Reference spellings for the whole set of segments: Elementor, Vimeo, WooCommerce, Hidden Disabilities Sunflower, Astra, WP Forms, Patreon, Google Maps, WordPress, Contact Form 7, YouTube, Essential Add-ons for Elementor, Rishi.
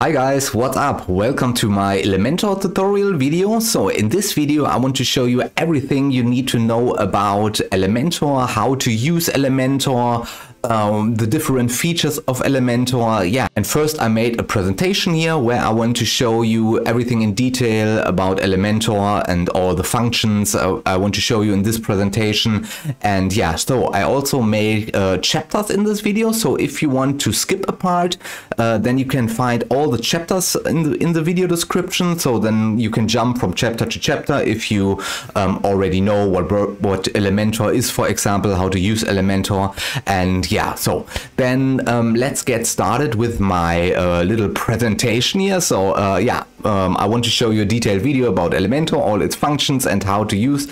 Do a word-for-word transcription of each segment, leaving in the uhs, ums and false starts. Hi guys, what's up? Welcome to my Elementor tutorial video. So in this video I want to show you everything you need to know about Elementor, how to use Elementor, um, the different features of Elementor. Yeah, and first I made a presentation here where I want to show you everything in detail about Elementor and all the functions I, I want to show you in this presentation. And yeah, so I also made uh, chapters in this video, so if you want to skip a part, uh, then you can find all the chapters in the, in the video description, so then you can jump from chapter to chapter if you um, already know what what Elementor is, for example, how to use Elementor. And yeah, so then um, let's get started with my uh, little presentation here. So uh, yeah, um, I want to show you a detailed video about Elementor, all its functions and how to use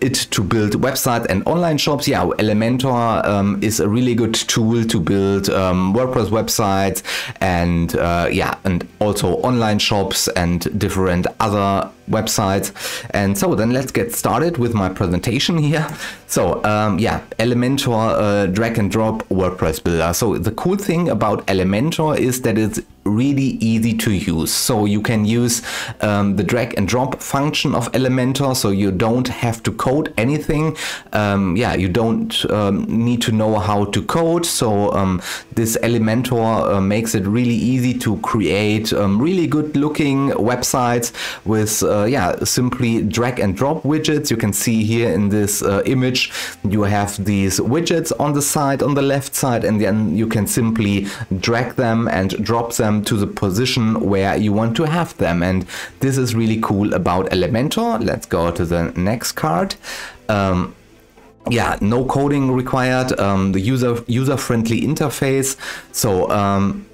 it to build websites and online shops. Yeah, Elementor um, is a really good tool to build um, WordPress websites and uh, yeah, and also online shops and different other websites. And so then let's get started with my presentation here. So um, yeah, Elementor uh, drag and drop WordPress builder. So the cool thing about Elementor is that it's really easy to use. So you can use um, the drag and drop function of Elementor, so you don't have to code anything. Um, yeah, you don't um, need to know how to code. So um, this Elementor uh, makes it really easy to create um, really good looking websites with uh, yeah, simply drag and drop widgets. You can see here in this uh, image you have these widgets on the side, on the left side, and then you can simply drag them and drop them to the position where you want to have them. And this is really cool about Elementor. Let's go to the next card. Um, yeah, no coding required, um, the user user-friendly interface. So um,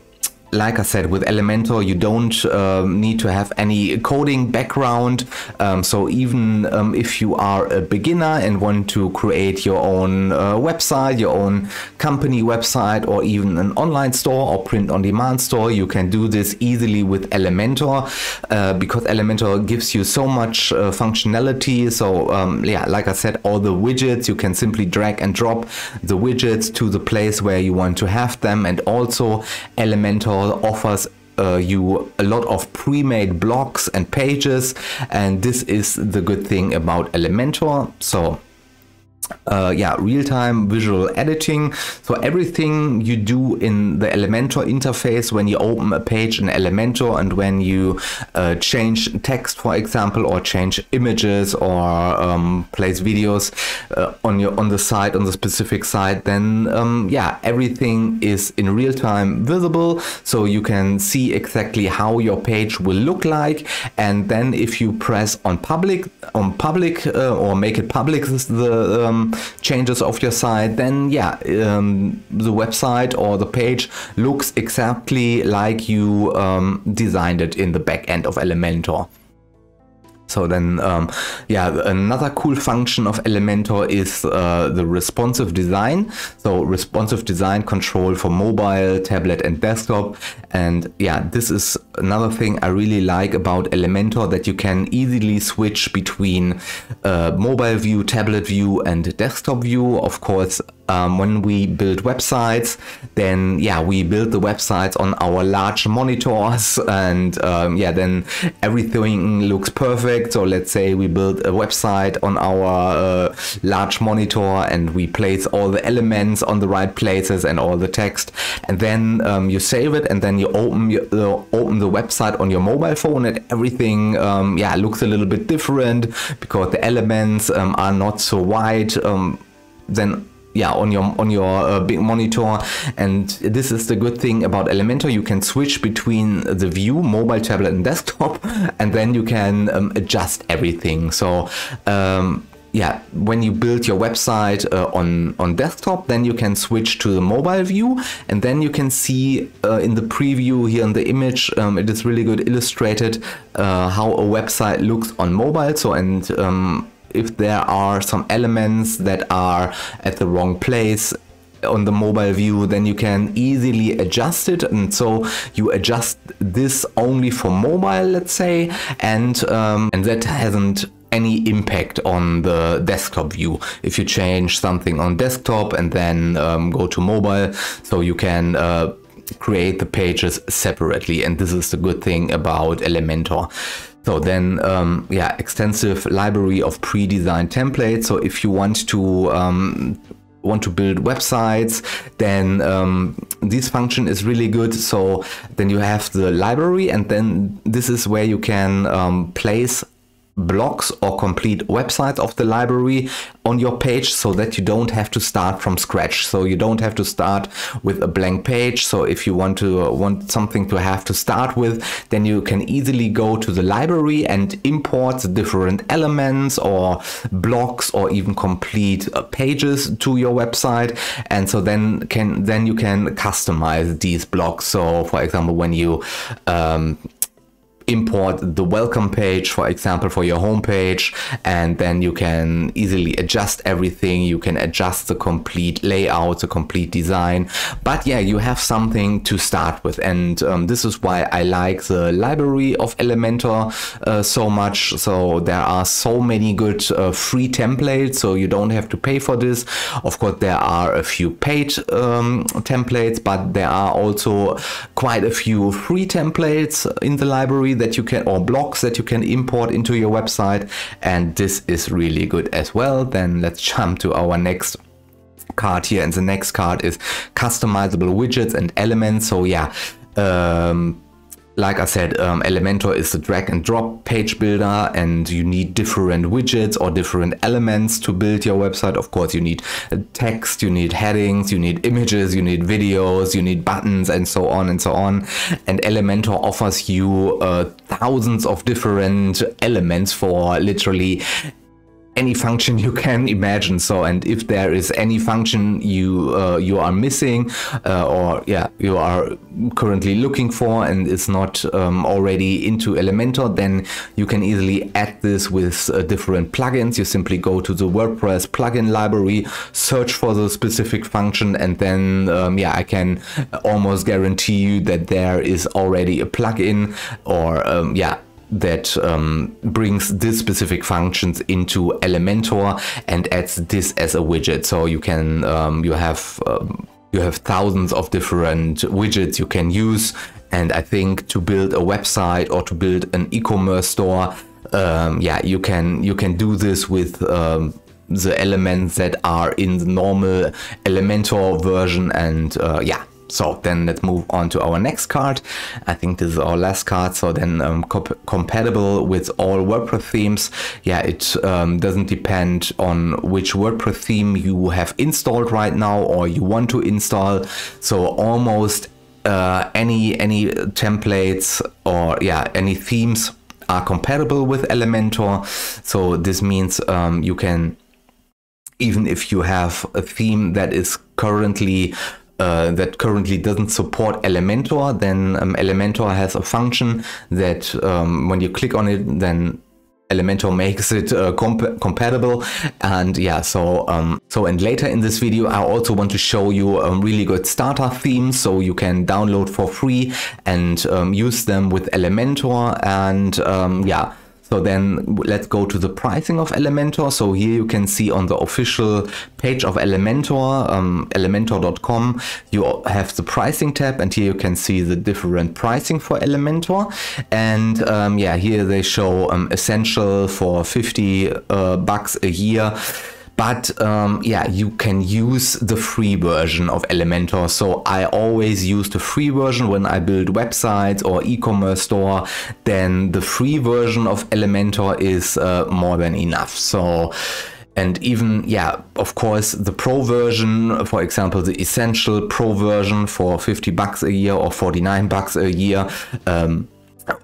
like I said, with Elementor you don't um, need to have any coding background, um, so even um, if you are a beginner and want to create your own uh, website, your own company website, or even an online store or print on demand store, you can do this easily with Elementor, uh, because Elementor gives you so much uh, functionality. So um, yeah, like I said, all the widgets, you can simply drag and drop the widgets to the place where you want to have them. And also Elementor offers uh, you a lot of pre-made blocks and pages, and this is the good thing about Elementor. So uh, yeah, real-time visual editing. So everything you do in the Elementor interface, when you open a page in Elementor and when you uh, change text, for example, or change images, or um, place videos uh, on your on the site, on the specific site, then um, yeah, everything is in real time visible, so you can see exactly how your page will look like. And then if you press on public on public uh, or make it public the um, changes of your site, then yeah, um, the website or the page looks exactly like you um, designed it in the back end of Elementor. So then um, yeah, another cool function of Elementor is uh, the responsive design. So responsive design control for mobile, tablet and desktop. And yeah, this is another thing I really like about Elementor, that you can easily switch between uh, mobile view, tablet view and desktop view. Of course, Um, when we build websites, then yeah, we build the websites on our large monitors, and um, yeah, then everything looks perfect. So let's say we build a website on our uh, large monitor and we place all the elements on the right places and all the text, and then um, you save it, and then you open your, uh, open the website on your mobile phone, and everything um, yeah, looks a little bit different because the elements um, are not so wide um, then yeah, on your on your uh, big monitor. And this is the good thing about Elementor, you can switch between the view, mobile, tablet and desktop, and then you can um, adjust everything. So um, yeah, when you build your website uh, on, on desktop, then you can switch to the mobile view, and then you can see uh, in the preview here in the image, um, it is really good illustrated uh, how a website looks on mobile. So and um, if there are some elements that are at the wrong place on the mobile view, then you can easily adjust it. And so you adjust this only for mobile, let's say, and um, and that hasn't any impact on the desktop view if you change something on desktop and then um, go to mobile. So you can uh, create the pages separately, and this is the good thing about Elementor. So then, um, yeah, extensive library of pre-designed templates. So if you want to um, want to build websites, then um, this function is really good. So then you have the library, and then this is where you can um, place blocks or complete websites of the library on your page, so that you don't have to start from scratch. So you don't have to start with a blank page. So if you want to uh, want something to have to start with, then you can easily go to the library and import different elements or blocks or even complete uh, pages to your website. And so then can then you can customize these blocks. So for example, when you um, import the welcome page, for example, for your homepage, and then you can easily adjust everything. You can adjust the complete layout, the complete design, but yeah, you have something to start with. And um, this is why I like the library of Elementor uh, so much. So there are so many good uh, free templates, so you don't have to pay for this. Of course, there are a few paid um, templates, but there are also quite a few free templates in the library that you can, or blocks that you can import into your website, and this is really good as well. Then let's jump to our next card here, and the next card is customizable widgets and elements. So yeah, um like I said, um, Elementor is the drag and drop page builder, and you need different widgets or different elements to build your website. Of course, you need text, you need headings, you need images, you need videos, you need buttons, and so on and so on. And Elementor offers you uh, thousands of different elements for literally any function you can imagine. So, and if there is any function you uh, you are missing uh, or yeah you are currently looking for and is not um, already into Elementor, then you can easily add this with uh, different plugins. You simply go to the WordPress plugin library, search for the specific function, and then um, yeah, I can almost guarantee you that there is already a plugin or um, yeah that um, brings this specific functions into Elementor and adds this as a widget. So you can um, you have um, you have thousands of different widgets you can use. And I think to build a website or to build an e-commerce store, um, yeah, you can you can do this with um, the elements that are in the normal Elementor version. And uh, yeah. So then let's move on to our next card. I think this is our last card. So then um, comp compatible with all WordPress themes. Yeah, it um, doesn't depend on which WordPress theme you have installed right now or you want to install. So almost uh, any any templates or yeah any themes are compatible with Elementor. So this means um, you can, even if you have a theme that is currently Uh, that currently doesn't support Elementor, then um, Elementor has a function that um, when you click on it, then Elementor makes it uh, comp compatible. And yeah, so um, so and later in this video, I also want to show you a really good starter theme, so you can download for free and um, use them with Elementor. And um, yeah. So then let's go to the pricing of Elementor. So here you can see on the official page of Elementor, um, elementor dot com, you have the pricing tab, and here you can see the different pricing for Elementor. And um, yeah, here they show um, Essential for fifty uh, bucks a year. But um, yeah, you can use the free version of Elementor. So I always use the free version when I build websites or e-commerce store. Then the free version of Elementor is uh, more than enough. So, and even, yeah, of course, the pro version, for example, the Essential pro version for fifty bucks a year or forty-nine bucks a year, um,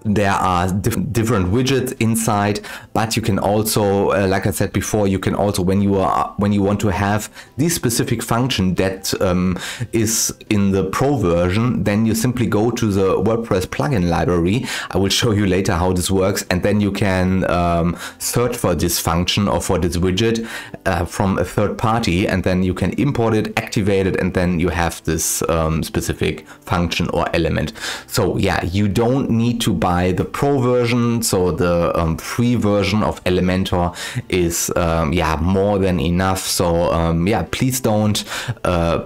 there are diff different widgets inside, but you can also, uh, like I said before, you can also, when you are when you want to have this specific function that um, is in the pro version, then you simply go to the WordPress plugin library. I will show you later how this works, and then you can um, search for this function or for this widget uh, from a third party, and then you can import it, activate it, and then you have this um, specific function or element. So yeah, you don't need to buy the pro version. So the um, free version of Elementor is um, yeah more than enough. So um, yeah, please don't uh,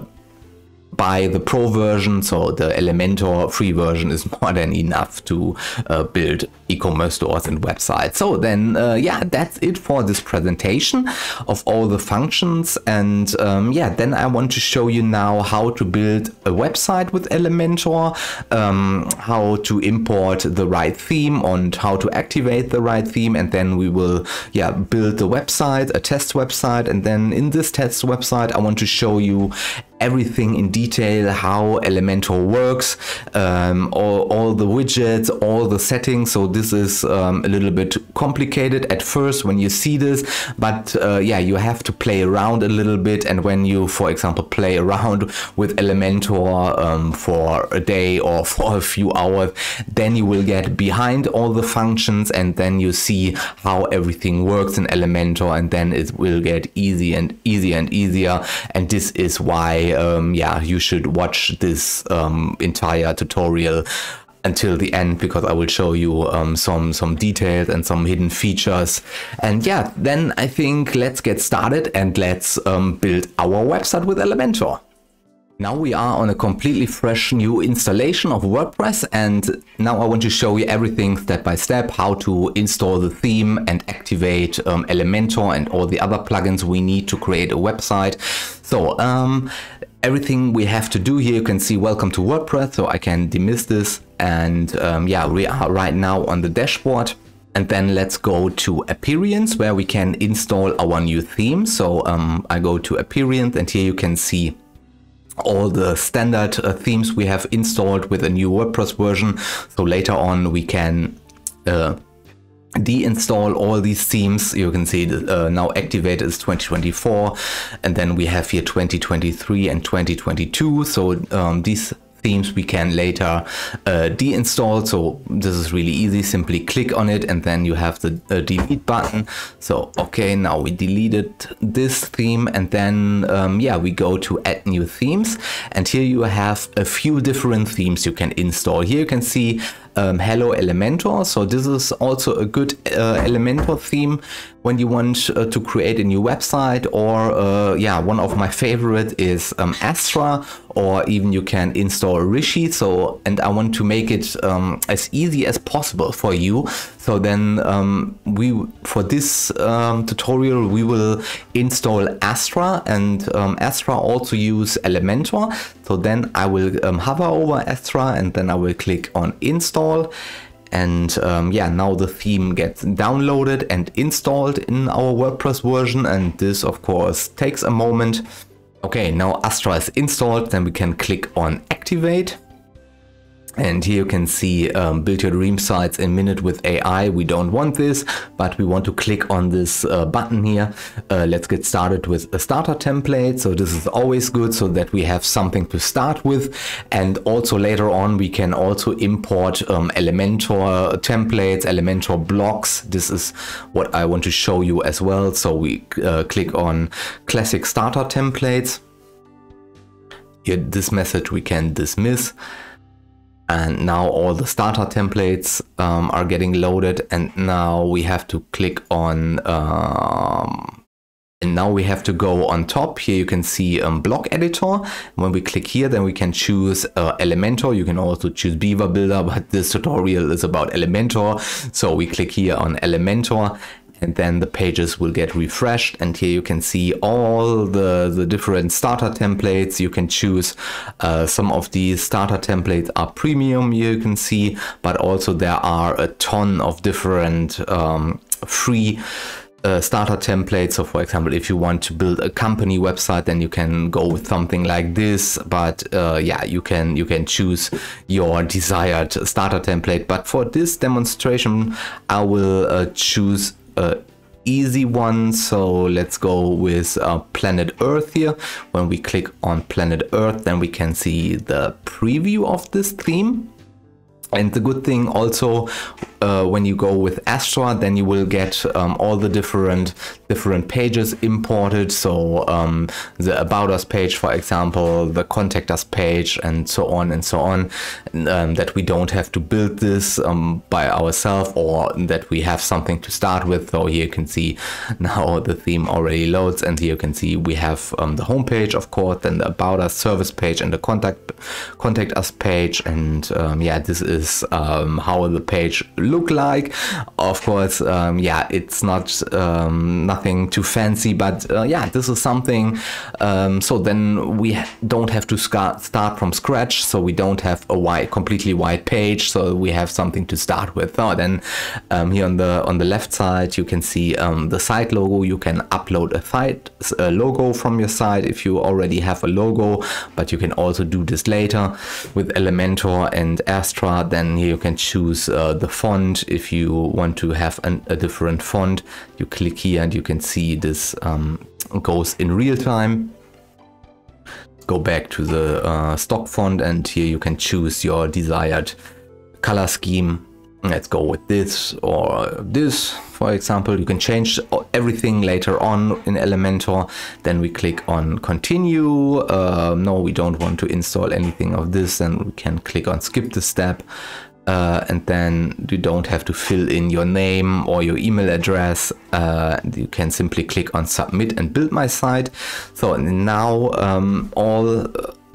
buy the pro version, so the Elementor free version is more than enough to uh, build e-commerce stores and websites. So then uh, yeah, that's it for this presentation of all the functions, and um, yeah, then I want to show you now how to build a website with Elementor, um, how to import the right theme and how to activate the right theme, and then we will yeah build the website, a test website, and then in this test website I want to show you everything in detail, how Elementor works, um, all, all the widgets, all the settings. So this is um, a little bit complicated at first when you see this, but uh, yeah, you have to play around a little bit, and when you, for example, play around with Elementor um, for a day or for a few hours, then you will get behind all the functions, and then you see how everything works in Elementor, and then it will get easier and easier and easier. And this is why Um, yeah, you should watch this um, entire tutorial until the end, because I will show you um, some some details and some hidden features. And yeah, then I think let's get started and let's um, build our website with Elementor. Now we are on a completely fresh new installation of WordPress, and now I want to show you everything step by step, how to install the theme and activate um, Elementor and all the other plugins we need to create a website. So um, everything we have to do here, you can see welcome to WordPress, so I can demiss this, and um, yeah, we are right now on the dashboard. And then let's go to Appearance, where we can install our new theme. So um, I go to Appearance, and here you can see all the standard uh, themes we have installed with a new WordPress version. So later on we can uh, deinstall all these themes. You can see uh, now activate is twenty twenty-four, and then we have here twenty twenty-three and twenty twenty-two. So um, these themes we can later uh, deinstall. So this is really easy, simply click on it, and then you have the uh, delete button. So okay, now we deleted this theme, and then um, yeah, we go to add new themes, and here you have a few different themes you can install. Here you can see Um, Hello Elementor, so this is also a good uh, Elementor theme when you want uh, to create a new website, or uh, yeah, one of my favorite is um, Astra, or even you can install Rishi. So, and I want to make it um, as easy as possible for you. So then um, we, for this um, tutorial, we will install Astra, and um, Astra also use Elementor. So then I will um, hover over Astra, and then I will click on install. And um, yeah, now the theme gets downloaded and installed in our WordPress version, and this of course takes a moment. Okay, now Astra is installed, then we can click on activate. And here you can see um, build your dream sites in minute with A I. We don't want this, but we want to click on this uh, button here. Uh, let's get started with a starter template. So this is always good, so that we have something to start with. And also later on, we can also import um, Elementor templates, Elementor blocks. This is what I want to show you as well. So we uh, click on classic starter templates. Here, this message we can dismiss. And now all the starter templates um, are getting loaded, and now we have to click on um, and now we have to go on top. Here you can see um, block editor. When we click here, then we can choose uh, Elementor. You can also choose Beaver Builder, but this tutorial is about Elementor. So we click here on Elementor, and then the pages will get refreshed, and here you can see all the, the different starter templates you can choose. Uh, some of these starter templates are premium, you can see, but also there are a ton of different um, free Uh, starter template. So for example, if you want to build a company website, then you can go with something like this, but uh, yeah, you can you can choose your desired starter template. But for this demonstration, I will uh, choose a easy one. So let's go with uh, Planet Earth here. When we click on Planet Earth, then we can see the preview of this theme. And the good thing also, uh, when you go with Astra, then you will get um, all the different different pages imported. So um, the About Us page, for example, the Contact Us page, and so on and so on, um, that we don't have to build this um, by ourselves, or that we have something to start with. So here you can see now the theme already loads, and here you can see we have um, the home page, of course, then the About Us service page and the Contact Contact Us page. And um, yeah, this is um, how the page look like. Of course, um, yeah, it's not um, nothing too fancy, but uh, yeah, this is something. Um, so then we don't have to start from scratch. So we don't have a white, completely white page. So we have something to start with. So then um, here on the on the left side, you can see um, the site logo. You can upload a site a logo from your site if you already have a logo, but you can also do this later with Elementor and Astra. Then here you can choose uh, the font if you want to have an, a different font. You click here and you can see this um, goes in real time. Go back to the uh, stock font, and here you can choose your desired color scheme. Let's go with this or this, for example. You can change everything later on in Elementor. Then we click on continue. Uh, no, we don't want to install anything of this, and we can click on skip this step. Uh, and then you don't have to fill in your name or your email address. Uh, you can simply click on submit and build my site. So now um, all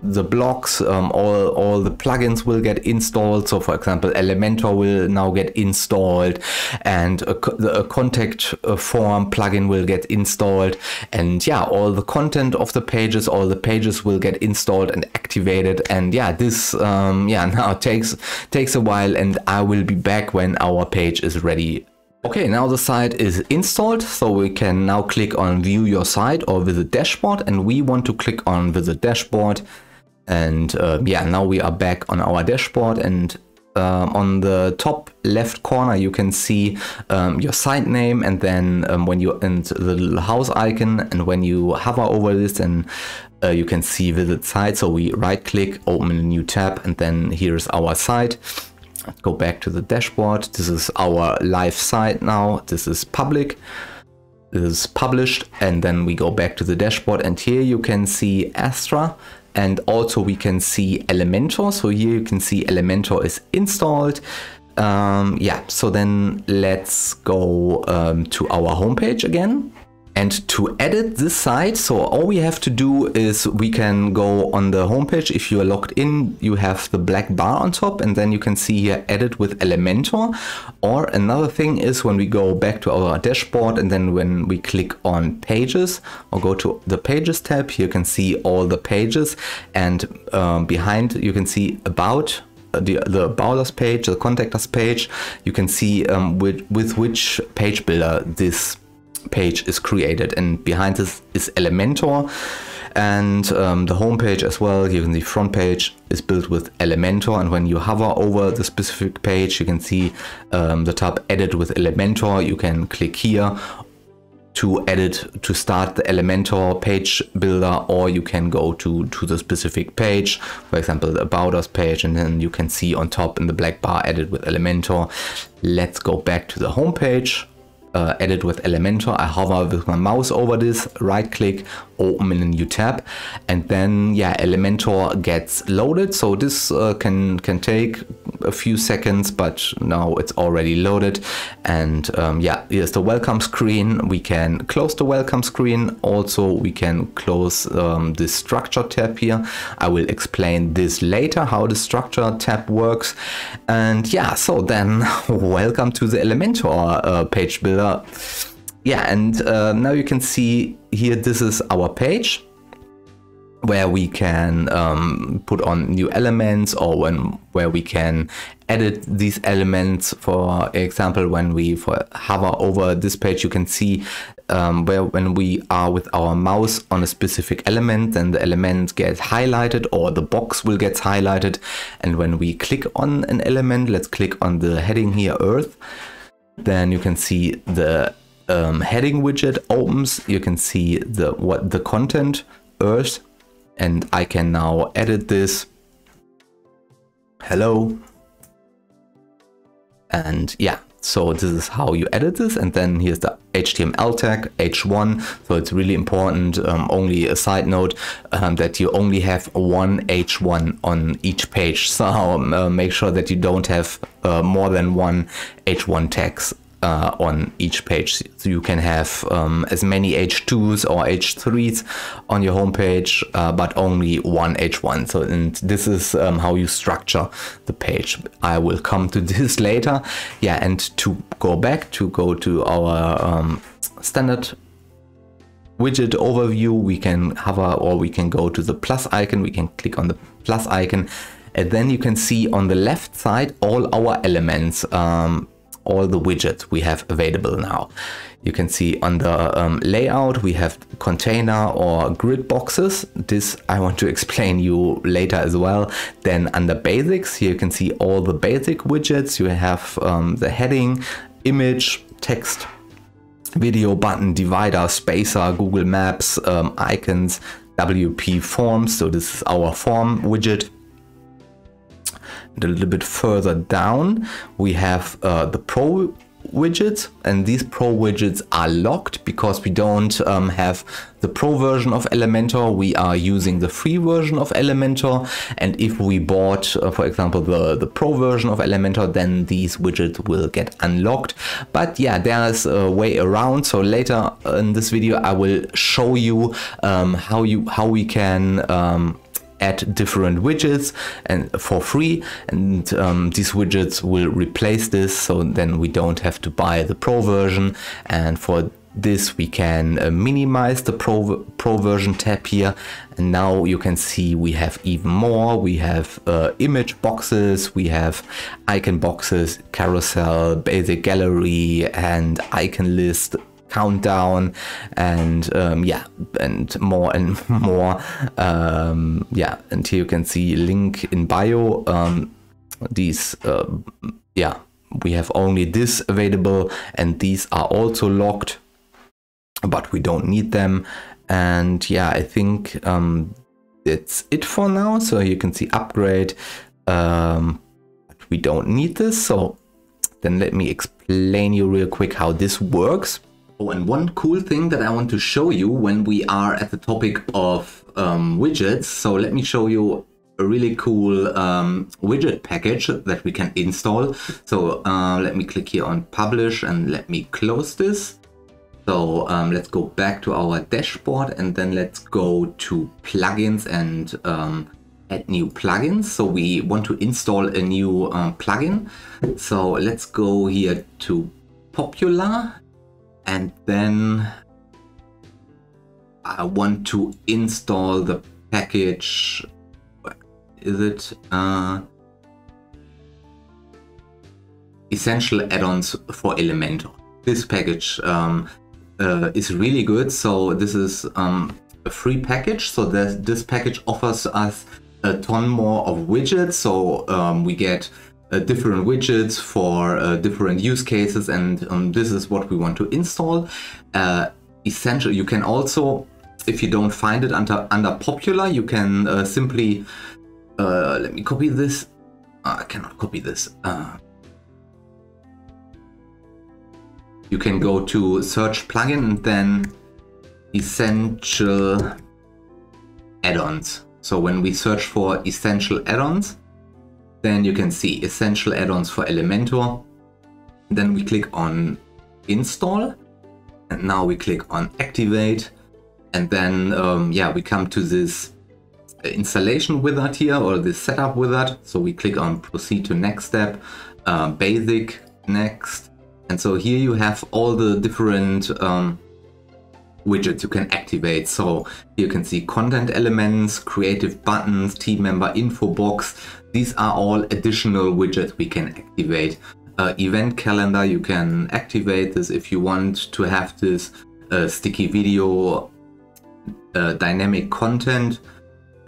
the blocks, um, all, all the plugins will get installed. So for example, Elementor will now get installed, and a, a contact form plugin will get installed. And yeah, all the content of the pages, all the pages will get installed and activated. And yeah, this um, yeah now takes, takes a while, and I will be back when our page is ready. Okay, now the site is installed, so we can now click on view your site or visit dashboard, and we want to click on visit dashboard. And uh, yeah, now we are back on our dashboard, and uh, on the top left corner you can see um, your site name, and then um, when you and the little house icon, and when you hover over this, and uh, you can see visit site. So we right click, open a new tab, and then here's our site. Let's go back to the dashboard. This is our live site now. This is public. This is published. And then we go back to the dashboard, and here you can see Astra. And also we can see Elementor. So here you can see Elementor is installed. Um, yeah, so then let's go um, to our homepage again. And to edit this site, so all we have to do is we can go on the homepage. If you are logged in, you have the black bar on top, and then you can see here edit with Elementor. Or another thing is when we go back to our dashboard, and then when we click on pages or go to the pages tab, here you can see all the pages, and um, behind you can see about. The, the About Us page, the Contact Us page. You can see um, with, with which page builder this page is created, and behind this is Elementor, and um, the home page as well. You can see front page is built with Elementor, and when you hover over the specific page, you can see um, the tab edit with Elementor. You can click here to edit, to start the Elementor page builder, or you can go to, to the specific page, for example, the About Us page, and then you can see on top in the black bar edit with Elementor. Let's go back to the home page. Uh, edit with Elementor. I hover with my mouse over this, right click, open in a new tab, and then yeah, Elementor gets loaded. So this uh, can can take a few seconds, but now it's already loaded. And um, yeah, here's the welcome screen. We can close the welcome screen. Also, we can close um, the structure tab here. I will explain this later how the structure tab works. And yeah, so then welcome to the Elementor uh, page builder. Yeah, and uh, now you can see here, this is our page where we can um, put on new elements, or when where we can edit these elements. For example, when we for hover over this page, you can see um, where when we are with our mouse on a specific element, then the element gets highlighted, or the box will get highlighted. And when we click on an element, let's click on the heading here, Earth. Then you can see the um, heading widget opens. You can see the what the content Earth, and I can now edit this. Hello. And yeah, so this is how you edit this. And then here's the H T M L tag, H one. So it's really important, um, only a side note, um, that you only have one H one on each page. So um, uh, make sure that you don't have uh, more than one H one tags Uh, on each page. So you can have um, as many H twos or H threes on your homepage, uh, but only one H one. So, and this is um, how you structure the page. I will come to this later. Yeah, and to go back, to go to our um, standard widget overview, we can hover or we can go to the plus icon. We can click on the plus icon, and then you can see on the left side all our elements. Um, all the widgets we have available now. You can see on the um, layout, we have container or grid boxes. This I want to explain you later as well. Then under basics, here you can see all the basic widgets. You have um, the heading, image, text, video, button, divider, spacer, Google Maps, um, icons, W P Forms. So this is our form widget. A little bit further down, we have uh, the pro widgets, and these pro widgets are locked because we don't um, have the pro version of Elementor. We are using the free version of Elementor, and if we bought, uh, for example, the, the pro version of Elementor, then these widgets will get unlocked. But yeah, there's a way around. So later in this video, I will show you um, how you how we can um, add different widgets and for free, and um, these widgets will replace this, so then we don't have to buy the pro version. And for this we can uh, minimize the pro, pro version tab here, and now you can see we have even more. We have uh, image boxes, we have icon boxes, carousel, basic gallery, and icon list, countdown, and um, yeah, and more and more. Um, yeah, and here you can see link in bio. Um, these, uh, yeah, we have only this available, and these are also locked, but we don't need them. And yeah, I think um, it's it for now. So you can see upgrade. Um, we don't need this. So then let me explain you real quick how this works. Oh, and one cool thing that I want to show you when we are at the topic of um, widgets. So let me show you a really cool um, widget package that we can install. So uh, let me click here on publish and let me close this. So um, let's go back to our dashboard, and then let's go to plugins and um, add new plugins. So we want to install a new uh, plugin. So let's go here to popular. And then I want to install the package. Where is it? Uh, Essential Add-ons for Elementor. This package um, uh, is really good. So this is um, a free package. So this package offers us a ton more of widgets. So um, we get Uh, different widgets for uh, different use cases, and um, this is what we want to install. Uh, essential, you can also, if you don't find it under under popular, you can uh, simply uh, let me copy this. Uh, I cannot copy this. Uh, you can go to search plugin and then essential add-ons. So when we search for essential add-ons, then you can see Essential Add-ons for Elementor. Then we click on Install, and now we click on Activate, and then um, yeah, we come to this installation wizard here, or this setup wizard. So we click on Proceed to Next Step, uh, Basic, Next, and so here you have all the different um, widgets you can activate. So you can see content elements, creative buttons, team member info box. These are all additional widgets we can activate. Uh, event calendar, you can activate this if you want to have this. Uh, sticky video, uh, dynamic content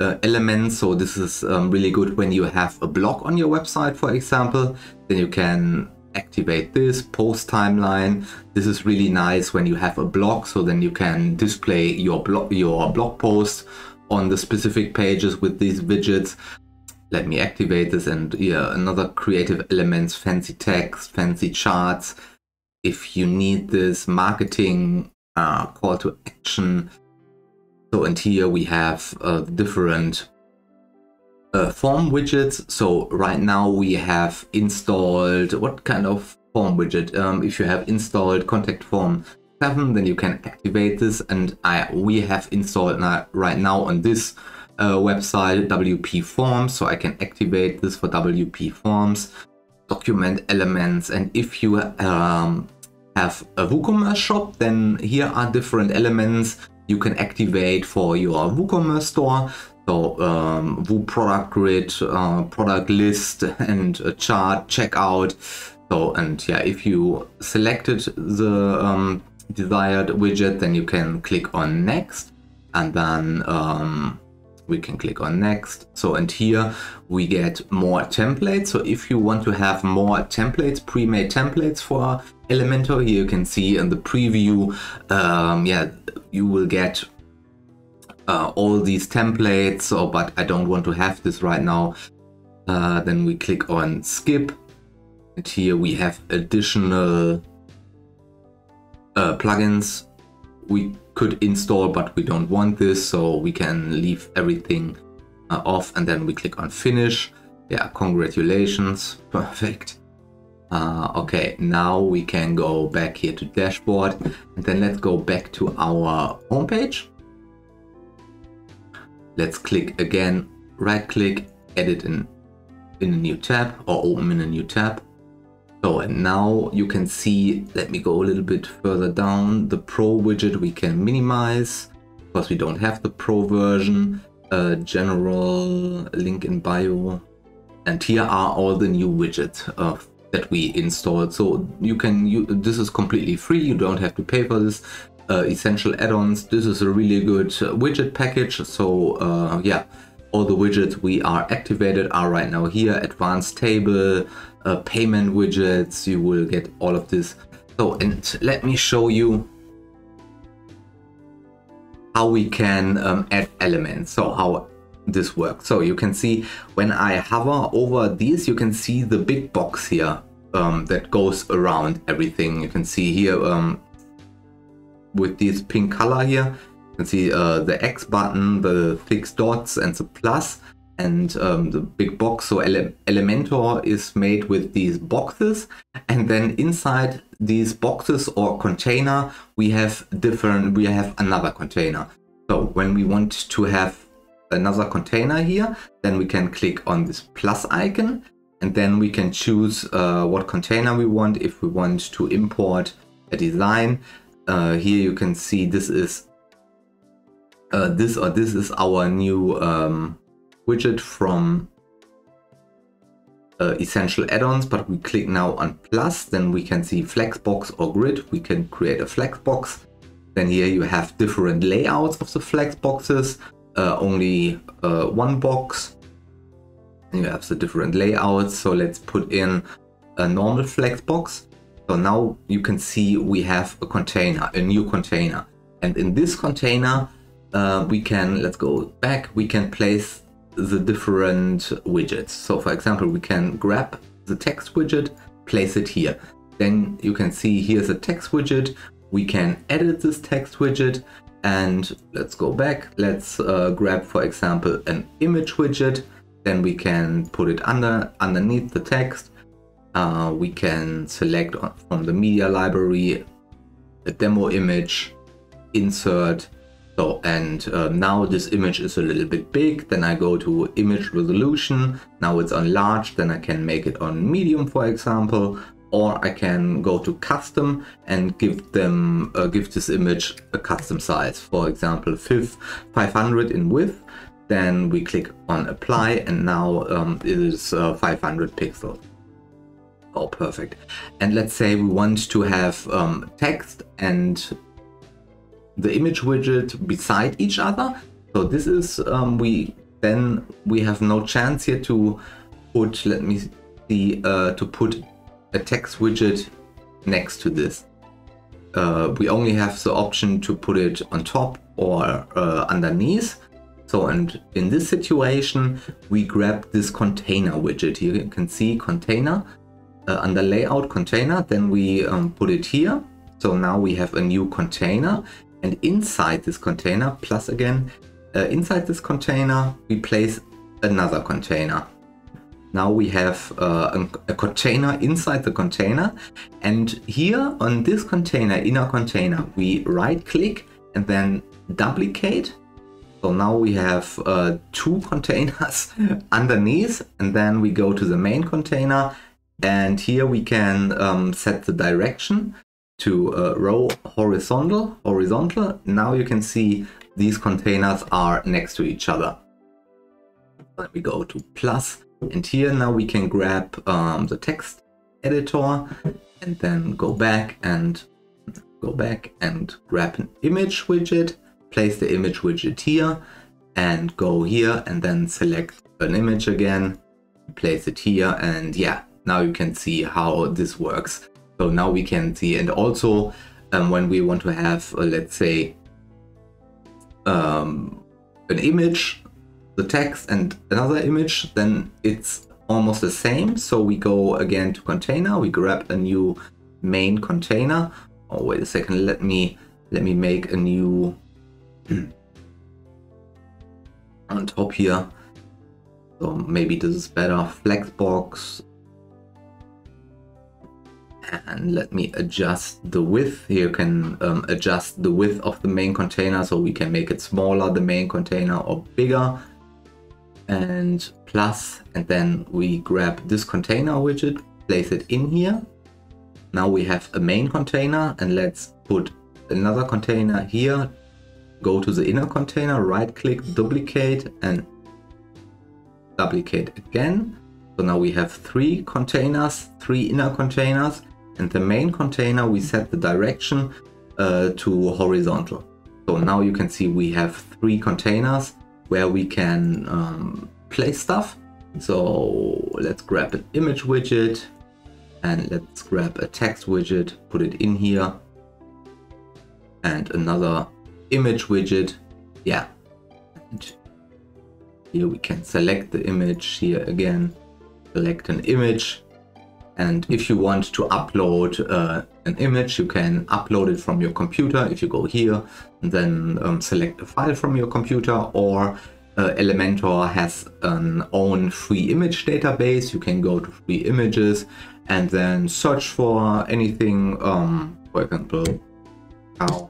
uh, elements. So this is um, really good when you have a blog on your website, for example. Then you can activate this post timeline. This is really nice when you have a blog. So then you can display your blog your blog post on the specific pages with these widgets. Let me activate this. And yeah, another creative elements, fancy text, fancy charts. If you need this, marketing, uh, call to action. So, and here we have uh, different uh, form widgets. So right now we have installed, what kind of form widget? Um, if you have installed Contact Form seven, then you can activate this. And I we have installed now, right now on this uh, website, W P Forms. So I can activate this for W P Forms. Document elements, and if you um, have a WooCommerce shop, then here are different elements you can activate for your WooCommerce store. So um, Woo product grid, uh, product list, and a chart, checkout. So, and yeah, if you selected the um, desired widget, then you can click on next, and then um, we can click on next. So, and here we get more templates. So if you want to have more templates, pre-made templates for Elementor, here you can see in the preview, um, yeah, you will get uh, all these templates. So, but I don't want to have this right now. Uh, then we click on skip. And here we have additional uh, plugins we could install, but we don't want this, so we can leave everything uh, off, and then we click on finish. Yeah, congratulations, perfect. Uh, okay, now we can go back here to dashboard, and then let's go back to our homepage. Let's click again, right click, edit in, in a new tab, or open in a new tab. So, and now you can see, let me go a little bit further down, the pro widget we can minimize because we don't have the pro version, uh, general, link in bio, and here are all the new widgets uh, that we installed. So you can, you, this is completely free, you don't have to pay for this. Uh, essential add-ons, this is a really good uh, widget package. So uh, yeah, all the widgets we are activated are right now here, advanced table, Uh, payment widgets, you will get all of this. So, and let me show you how we can um, add elements, so how this works. So you can see when I hover over these, you can see the big box here um, that goes around everything. You can see here um, with this pink color here, you can see uh, the X button, the fixed dots, and the plus. And um, the big box. So Ele Elementor is made with these boxes, and then inside these boxes or container we have different, we have another container. So when we want to have another container here, then we can click on this plus icon, and then we can choose uh, what container we want. If we want to import a design, uh, here you can see this is uh, this or this is our new um, widget from uh, essential add-ons, but we click now on plus, then we can see flexbox or grid. We can create a flexbox. Then here you have different layouts of the flexboxes, uh, only uh, one box. And you have the different layouts. So let's put in a normal flexbox. So now you can see we have a container, a new container. And in this container, uh, we can, let's go back, we can place the different widgets. So for example, we can grab the text widget, place it here. Then you can see here's a text widget. We can edit this text widget, and let's go back. Let's uh, grab, for example, an image widget. Then we can put it under underneath the text. Uh, we can select from the media library a demo image, insert. So, and uh, now this image is a little bit big, then I go to image resolution, now it's on large, then I can make it on medium, for example, or I can go to custom and give them, uh, give this image a custom size, for example, five hundred in width, then we click on apply, and now um, it is uh, five hundred pixels. Oh, perfect. And let's say we want to have um, text and the image widget beside each other. So this is um, we then we have no chance here to put, let me see, uh, to put a text widget next to this. Uh, we only have the option to put it on top or uh, underneath. So, and in this situation, we grab this container widget. Here you can see container, uh, under layout container, then we um, put it here. So now we have a new container, and inside this container, plus again, uh, inside this container, we place another container. Now we have uh, a container inside the container, and here on this container, inner container, we right click and then duplicate. So now we have uh, two containers underneath, and then we go to the main container, and here we can um, set the direction to uh, row horizontal, horizontal. Now you can see these containers are next to each other. Let me go to plus. And here now we can grab um, the text editor and then go back and go back and grab an image widget, place the image widget here and go here and then select an image again, place it here, and yeah, now you can see how this works. So now we can see, and also um, when we want to have, uh, let's say, um, an image, the text and another image, then it's almost the same. So we go again to container, we grab a new main container. Oh, wait a second, let me let me make a new on top here. So maybe this is better, flexbox. And let me adjust the width. Here you can um, adjust the width of the main container, so we can make it smaller, the main container, or bigger. And plus, and then we grab this container widget, place it in here. Now we have a main container, and let's put another container here. Go to the inner container, right click, duplicate, and duplicate again. So now we have three containers, three inner containers, and the main container we set the direction uh, to horizontal. So now you can see we have three containers where we can um, place stuff. So let's grab an image widget and let's grab a text widget, put it in here, and another image widget. Yeah, and here we can select the image here again, select an image. And if you want to upload uh, an image, you can upload it from your computer. If you go here and then um, select a file from your computer, or uh, Elementor has an own free image database. You can go to free images and then search for anything, um, for example, cow.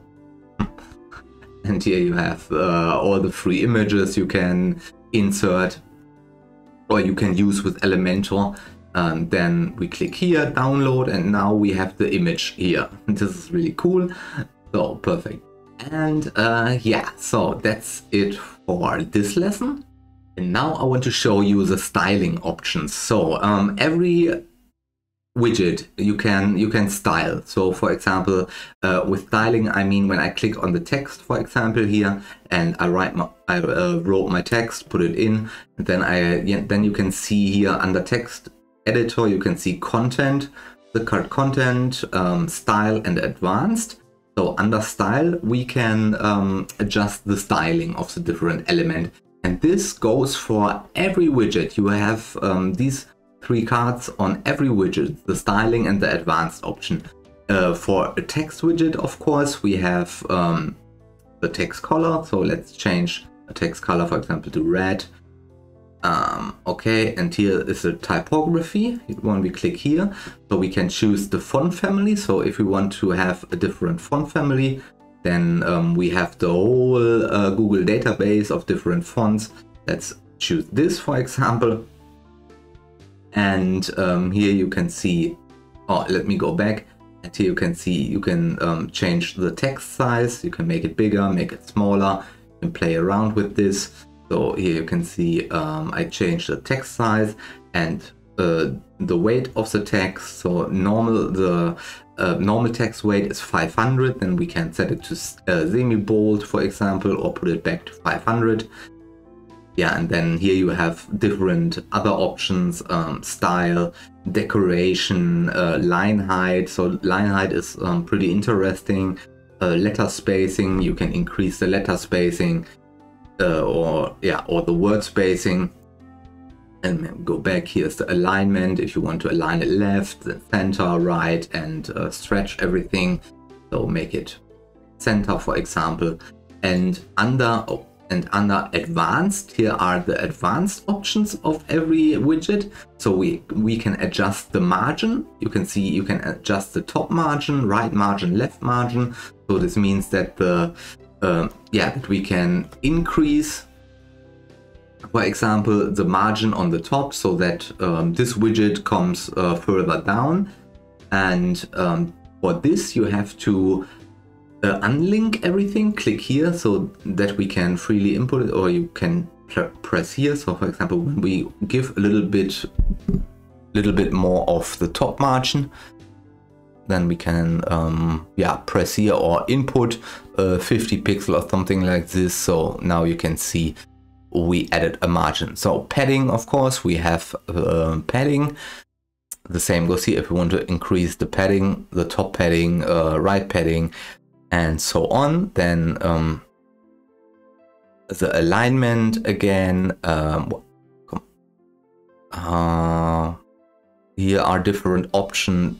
And here you have uh, all the free images you can insert or you can use with Elementor. Um, then we click here, download, and now we have the image here. This is really cool. So perfect. And uh, yeah, so that's it for this lesson. And now I want to show you the styling options. So um, every widget you can you can style. So for example, uh, with styling, I mean when I click on the text, for example here, and I write my I uh, wrote my text, put it in, and then I yeah, then you can see here under text editor you can see content, the card content, um, style and advanced. So under style we can um, adjust the styling of the different element, and this goes for every widget. You have um, these three cards on every widget, the styling and the advanced option. Uh, for a text widget, of course, we have um, the text color. So let's change a text color, for example, to red. Um, okay, and here is the typography. When we click here, so we can choose the font family. So if we want to have a different font family, then um, we have the whole uh, Google database of different fonts. Let's choose this, for example. And um, here you can see, oh, let me go back. And here you can see, you can um, change the text size. You can make it bigger, make it smaller, you can play around with this. So here you can see, um, I changed the text size and uh, the weight of the text. So normal, the uh, normal text weight is five hundred. Then we can set it to uh, semi-bold, for example, or put it back to five hundred. Yeah, and then here you have different other options, um, style, decoration, uh, line height. So line height is um, pretty interesting. Uh, letter spacing, you can increase the letter spacing. uh, or yeah, or the word spacing. And go back, here's the alignment. If you want to align it left, then center, right, and uh, stretch everything. So make it center, for example. And under, oh, and under advanced, here are the advanced options of every widget. So we, we can adjust the margin. You can see you can adjust the top margin, right margin, left margin. So this means that the, uh, yeah, that we can increase, for example, the margin on the top so that um, this widget comes uh, further down. And um, for this, you have to uh, unlink everything, click here so that we can freely input it, or you can press here. So for example, when we give a little bit, little bit more of the top margin, then we can um, yeah, press here or input uh, fifty pixel or something like this. So now you can see we added a margin. So padding, of course, we have uh, padding. The same goes here if we want to increase the padding, the top padding, uh, right padding, and so on. Then um, the alignment again. Um, uh, here are different options.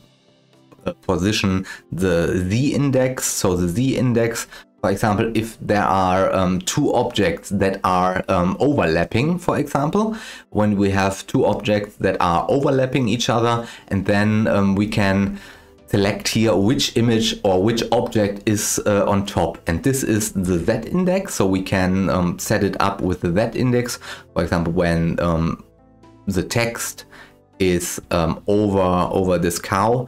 Uh, position the Z index. So the Z index, for example, if there are um, two objects that are um, overlapping, for example, when we have two objects that are overlapping each other, and then um, we can select here which image or which object is uh, on top. And this is the Z index, so we can um, set it up with the Z index. For example, when um, the text is um, over, over this cow,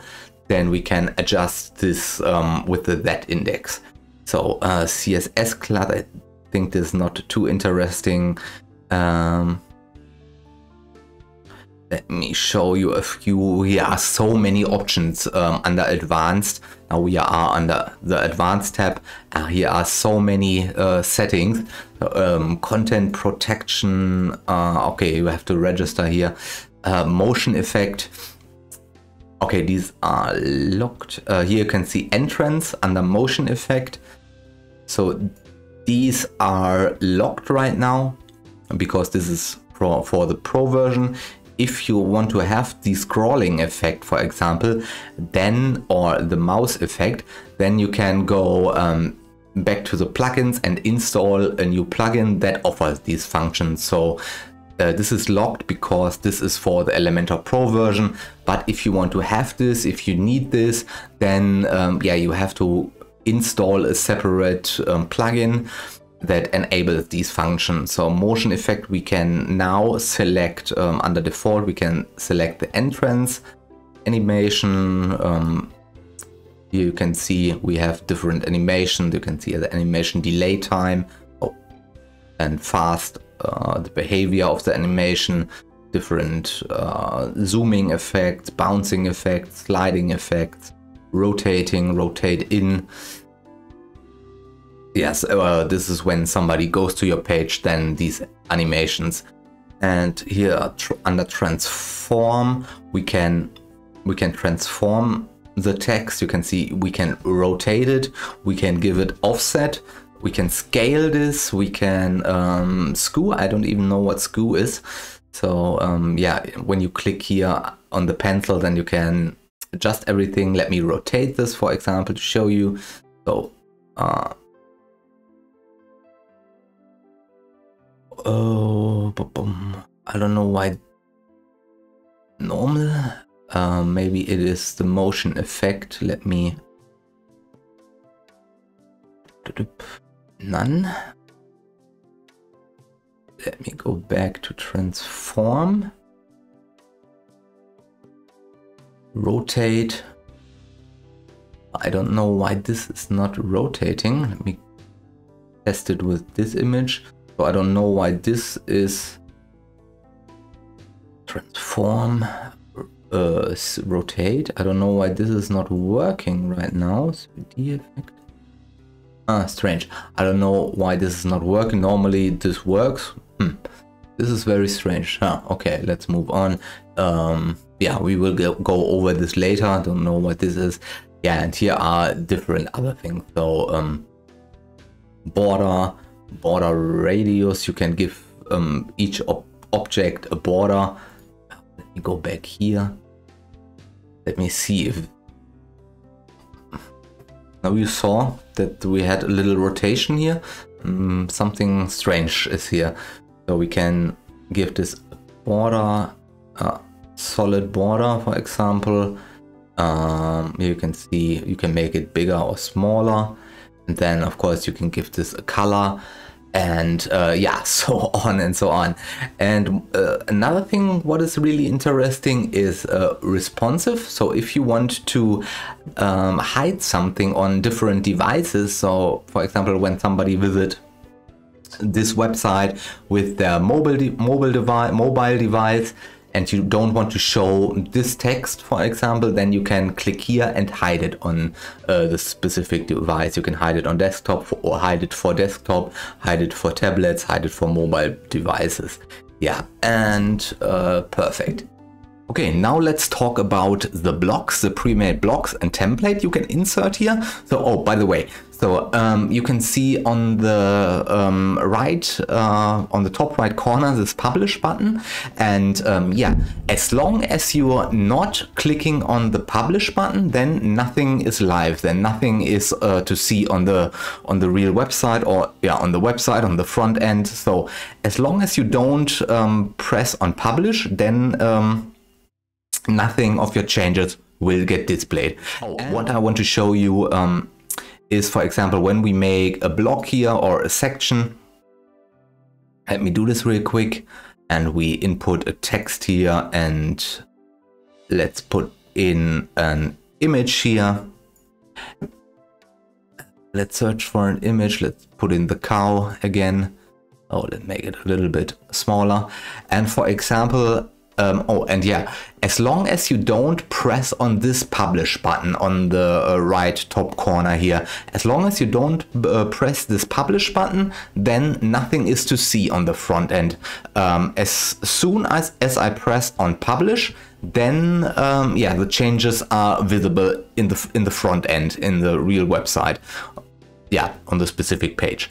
then we can adjust this um, with the Z index. So uh, C S S clutter, I think this is not too interesting. Um, let me show you a few. Here are so many options um, under advanced. Now we are under the advanced tab. Uh, here are so many uh, settings. Um, content protection. Uh, okay, you have to register here. Uh, motion effect. Okay, these are locked. Uh, here you can see entrance under motion effect. So these are locked right now because this is for, for the pro version. If you want to have the scrolling effect, for example, then, or the mouse effect, then you can go um, back to the plugins and install a new plugin that offers these functions. So Uh, this is locked because this is for the Elementor Pro version, but if you want to have this, if you need this, then um, yeah, you have to install a separate um, plugin that enables these functions. So motion effect, we can now select um, under default, we can select the entrance animation. Um, here you can see we have different animations. You can see the animation delay time oh, and fast. Uh, the behavior of the animation, different uh, zooming effects, bouncing effects, sliding effects, rotating, rotate in. Yes, uh, this is when somebody goes to your page, then these animations. And here tr under transform, we can we can transform the text. You can see we can rotate it, we can give it offset. We can scale this, we can um, skew. I don't even know what skew is. So um, yeah, when you click here on the pencil, then you can adjust everything. Let me rotate this, for example, to show you. So, uh, oh, I don't know why normal. Uh, maybe it is the motion effect. Let me none. Let me go back to transform, rotate. I don't know why this is not rotating. Let me test it with this image. So I don't know why this is transform, uh, rotate. I don't know why this is not working right now. three D effect. Ah, strange. I don't know why this is not working. Normally this works. Hmm. This is very strange. Huh. Okay, let's move on. Um, yeah, we will go, go over this later. I don't know what this is. Yeah, and here are different other things. So um, border, border radius. You can give um, each ob object a border. Let me go back here. Let me see if... Now you saw that we had a little rotation here. Um, something strange is here. So we can give this border, a solid border, for example. Um, you can see, you can make it bigger or smaller. And then of course you can give this a color, and uh, yeah, so on and so on. And uh, another thing what is really interesting is uh, responsive. So if you want to um, hide something on different devices, so for example when somebody visits this website with their mobile de mobile device mobile device and you don't want to show this text, for example, then you can click here and hide it on uh, the specific device. You can hide it on desktop, for, or hide it for desktop, hide it for tablets, hide it for mobile devices. Yeah, and uh, perfect. Okay, now let's talk about the blocks, the pre-made blocks and template you can insert here. So, oh, by the way, so um, you can see on the um, right, uh, on the top right corner, this publish button. And um, yeah, as long as you are not clicking on the publish button, then nothing is live. Then nothing is uh, to see on the on the real website, or yeah, on the website, on the front end. So as long as you don't um, press on publish, then um, nothing of your changes will get displayed. Oh, what I want to show you um, is, for example, when we make a block here or a section. Let me do this real quick, and we input a text here, and let's put in an image here. Let's search for an image. Let's put in the cow again. Oh, let's make it a little bit smaller. And for example, Um, oh, and yeah, as long as you don't press on this publish button on the uh, right top corner here, as long as you don't uh, press this publish button, then nothing is to see on the front end. Um, as soon as, as I press on publish, then um, yeah, the changes are visible in the, in the front end, in the real website. Yeah, on the specific page.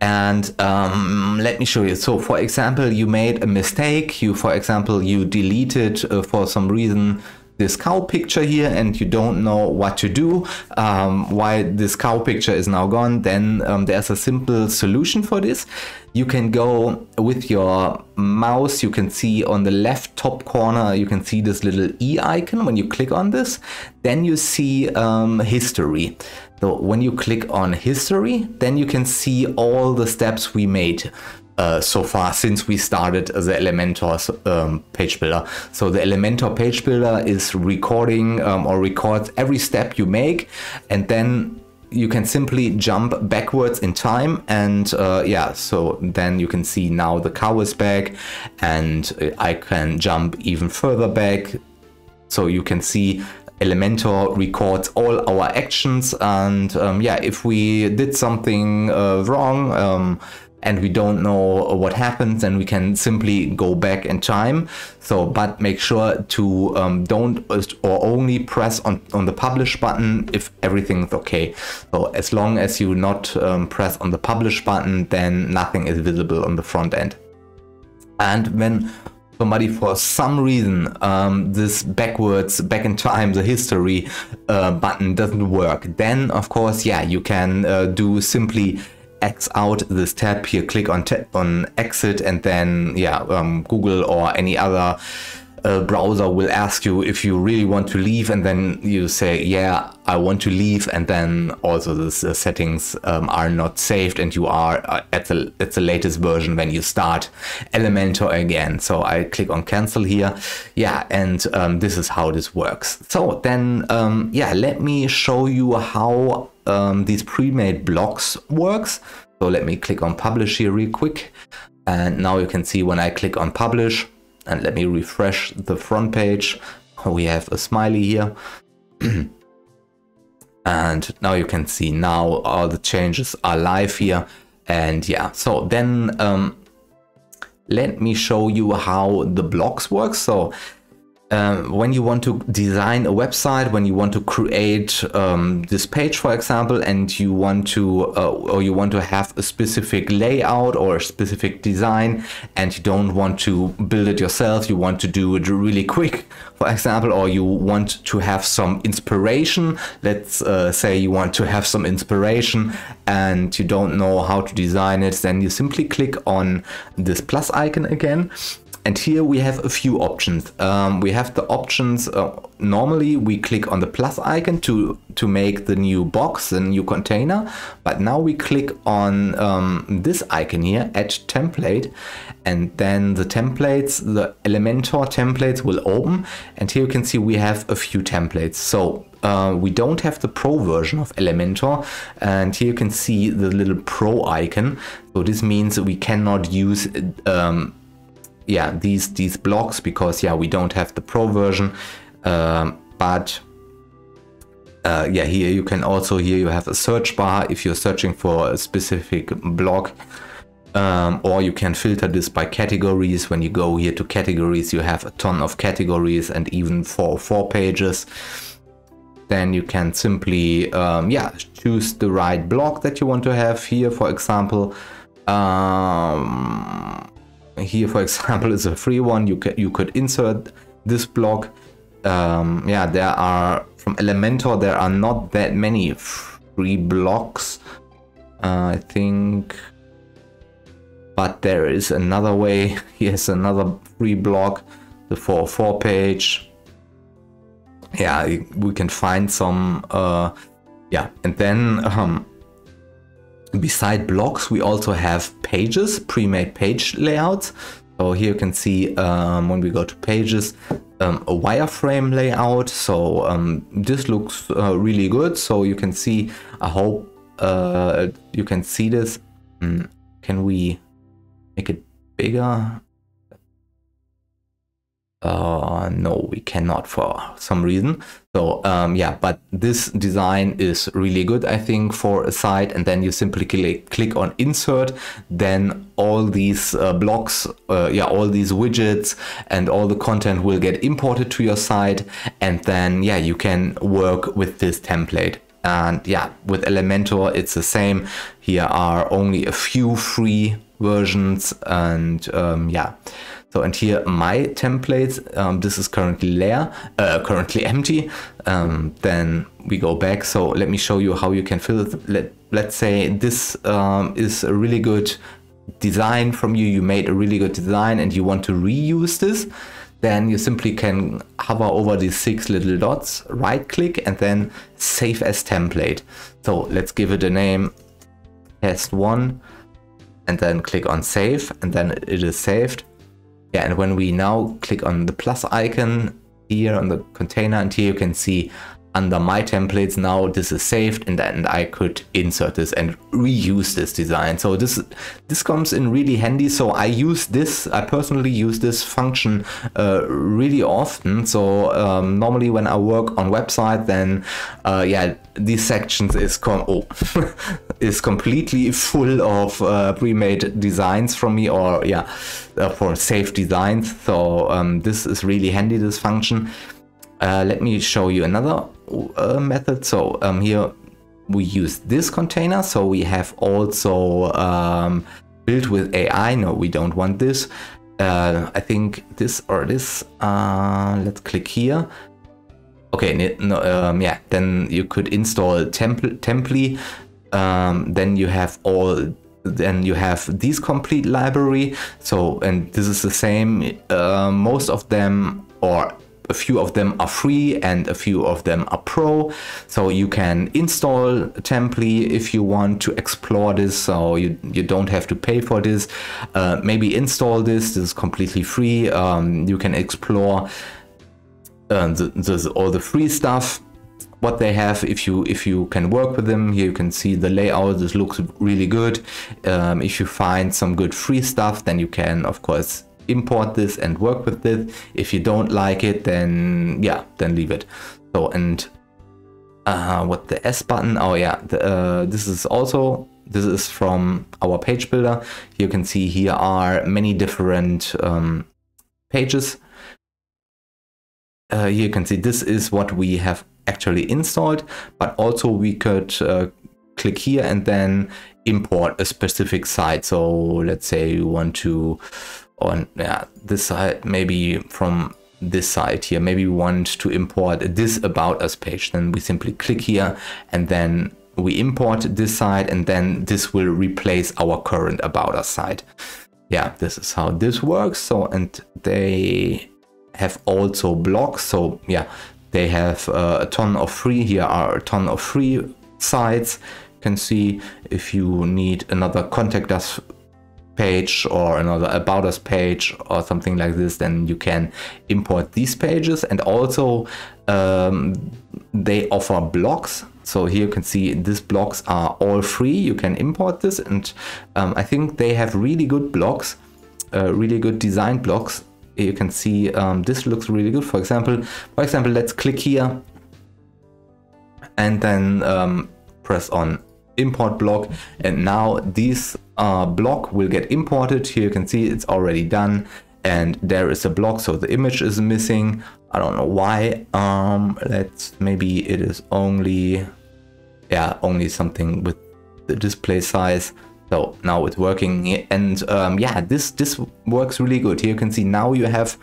And um, let me show you. So, for example, you made a mistake. You, for example, you deleted uh, for some reason this cow picture here, and you don't know what to do, um, why this cow picture is now gone. Then um, there's a simple solution for this. You can go with your mouse. You can see on the left top corner, you can see this little E icon. When you click on this, then you see um, history. So when you click on history, then you can see all the steps we made uh, so far since we started the Elementor um, page builder. So the Elementor page builder is recording um, or records every step you make, and then you can simply jump backwards in time. And uh, yeah, so then you can see now the cow is back, and I can jump even further back. So you can see Elementor records all our actions, and um, yeah, if we did something uh, wrong um, and we don't know what happens, then we can simply go back in time. So, but make sure to um, don't or only press on, on the publish button if everything's okay. So as long as you not um, press on the publish button, then nothing is visible on the front end. And when somebody for some reason um, this backwards back in time, the history uh, button doesn't work, then of course, yeah, you can uh, do simply X out this tab here, click on on exit, and then yeah, um, Google or any other uh, browser will ask you if you really want to leave, and then you say, yeah, I want to leave, and then also the uh, settings um, are not saved, and you are uh, at the at the latest version when you start Elementor again. So I click on cancel here. Yeah, and um, this is how this works. So then, um, yeah, let me show you how um, these pre-made blocks works. So let me click on publish here real quick, and now you can see when I click on publish, and let me refresh the front page. We have a smiley here. And now you can see now all the changes are live here. And yeah, so then um, let me show you how the blocks work. So Um, when you want to design a website, when you want to create um, this page, for example, and you want to uh, or you want to have a specific layout or a specific design, and you don't want to build it yourself, you want to do it really quick, for example, or you want to have some inspiration. Let's uh, say you want to have some inspiration and you don't know how to design it, then you simply click on this plus icon again. And here we have a few options. Um, we have the options, uh, normally we click on the plus icon to, to make the new box, the new container. But now we click on um, this icon here, Add Template. And then the templates, the Elementor templates will open. And here you can see we have a few templates. So uh, we don't have the pro version of Elementor. And here you can see the little pro icon. So this means we cannot use um, yeah, these these blocks, because yeah, we don't have the pro version, um, but uh, yeah, here you can also, here you have a search bar if you're searching for a specific block, um, or you can filter this by categories. When you go here to categories, you have a ton of categories, and even for four pages, then you can simply um, yeah, choose the right block that you want to have here, for example. Um, Here, for example, is a free one. You can, you could insert this block. Um, yeah, there are from Elementor. There are not that many free blocks, uh, I think. But there is another way. Here's another free block, the four oh four page. Yeah, we can find some. Uh, yeah, and then. Um, Beside blocks, we also have pages, pre-made page layouts. So here you can see um, when we go to pages, um, a wireframe layout. So um, this looks uh, really good. So you can see, I hope uh, you can see this. Mm. Can we make it bigger? Uh, no, we cannot for some reason. So um, yeah, but this design is really good, I think, for a site. And then you simply click, click on insert. Then all these uh, blocks, uh, yeah, all these widgets and all the content will get imported to your site. And then yeah, you can work with this template. And yeah, with Elementor, it's the same. Here are only a few free versions, and um, yeah. So, and here my templates, um, this is currently layer, uh, currently empty. Um, then we go back. So let me show you how you can fill it. Let, let's say this um, is a really good design from you. You made a really good design and you want to reuse this. Then you simply can hover over these six little dots, right click, and then save as template. So let's give it a name, test one, and then click on save, and then it is saved. Yeah, and when we now click on the plus icon here on the container, and here you can see under my templates now this is saved, and, and I could insert this and reuse this design. So this this comes in really handy. So I use this, I personally use this function uh, really often. So um, normally when I work on website, then uh, yeah, these sections is com oh is completely full of uh, pre-made designs from me, or yeah, uh, for safe designs. So um, this is really handy, this function. Uh, let me show you another uh, method. So um, here we use this container. So we have also um, built with A I. No, we don't want this. Uh, I think this or this. Uh, let's click here. Okay. No, um, yeah. Then you could install temp Temply. Um, then you have all. Then you have these complete library. So, and this is the same. Uh, most of them or a few of them are free and a few of them are pro. So you can install Temply if you want to explore this. So you, you don't have to pay for this. Uh, maybe install this. This is completely free. Um, you can explore uh, the, the, all the free stuff, what they have, if you if you can work with them. Here you can see the layout. This looks really good. Um, if you find some good free stuff, then you can, of course, import this and work with it. If you don't like it, then yeah, then leave it. So, and uh, what the S button? Oh yeah, the, uh, this is also, this is from our page builder. You can see here are many different um, pages. uh, here you can see this is what we have actually installed, but also we could uh, click here and then import a specific site. So let's say you want to on yeah, this site, maybe from this site here, maybe we want to import this About Us page. Then we simply click here and then we import this site, and then this will replace our current About Us site. Yeah, this is how this works. So, and they have also blogs. So yeah, they have uh, a ton of free. Here are a ton of free sites. You can see if you need another Contact Us page or another About Us page or something like this, then you can import these pages. And also um, they offer blogs. So here you can see these blogs are all free. You can import this, and um, I think they have really good blogs, uh, really good design blogs. You can see um, this looks really good. For example, for example, let's click here and then um, press on import blog, and now this uh, blog will get imported. Here you can see it's already done, and there is a blog. So the image is missing. I don't know why. Um, let's maybe it is only, yeah, only something with the display size. So now it's working, and um, yeah, this this works really good. Here you can see now you have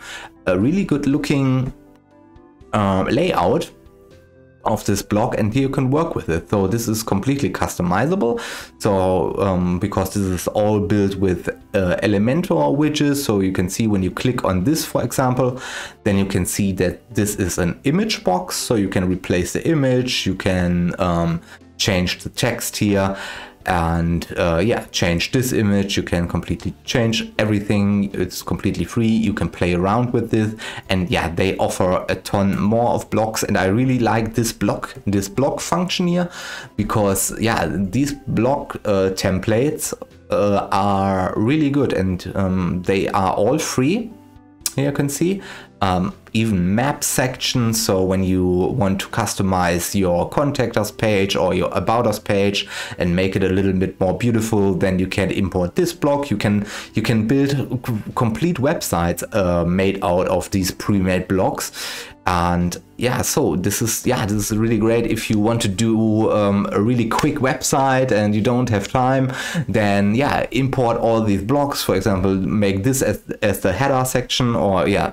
a really good looking uh, layout of this block, and here you can work with it. So this is completely customizable. So um, because this is all built with uh, Elementor widgets, so you can see when you click on this, for example, then you can see that this is an image box. So you can replace the image, you can um, change the text here, and uh, yeah, change this image. You can completely change everything. It's completely free. You can play around with this, and yeah, they offer a ton more of blocks. And I really like this block, this block function here, because yeah, these block uh, templates uh, are really good, and um, they are all free. Here you can see um, even map sections. So when you want to customize your Contact Us page or your About Us page and make it a little bit more beautiful, then you can import this block. You can you can build complete websites uh, made out of these pre-made blocks. And yeah, so this is, yeah, this is really great. If you want to do um, a really quick website and you don't have time, then yeah, import all these blocks. For example, make this as, as the header section, or yeah,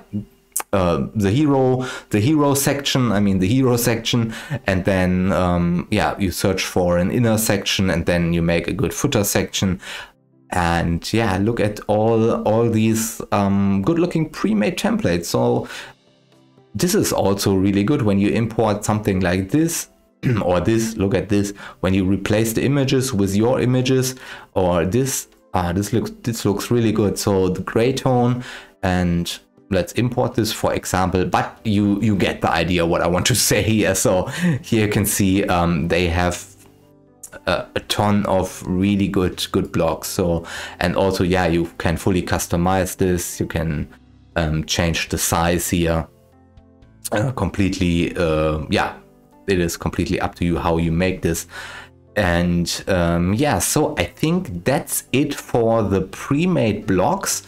uh, the hero, the hero section, I mean the hero section. And then um, yeah, you search for an inner section, and then you make a good footer section. And yeah, look at all, all these um, good looking pre-made templates. So this is also really good when you import something like this or this. Look at this, when you replace the images with your images, or this, ah, this looks, this looks really good. So the gray tone, and let's import this, for example, but you, you get the idea what I want to say here. So here you can see um, they have a, a ton of really good, good blogs. So, and also, yeah, you can fully customize this. You can um, change the size here. Uh, completely, uh, yeah, it is completely up to you how you make this. And um, yeah, so I think that's it for the pre-made blocks.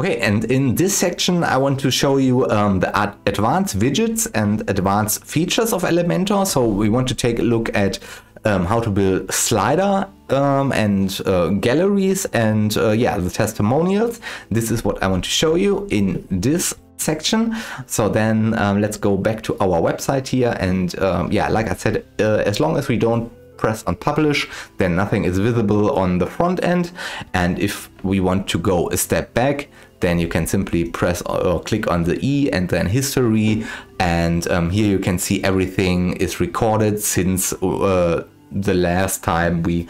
Okay, and in this section, I want to show you um, the ad advanced widgets and advanced features of Elementor. So we want to take a look at um, how to build slider um, and uh, galleries and uh, yeah, the testimonials. This is what I want to show you in this section. So then um, let's go back to our website here, and um, yeah, like I said, uh, as long as we don't press on publish, then nothing is visible on the front end. And if we want to go a step back, then you can simply press or click on the E and then history, and um, here you can see everything is recorded since uh, the last time we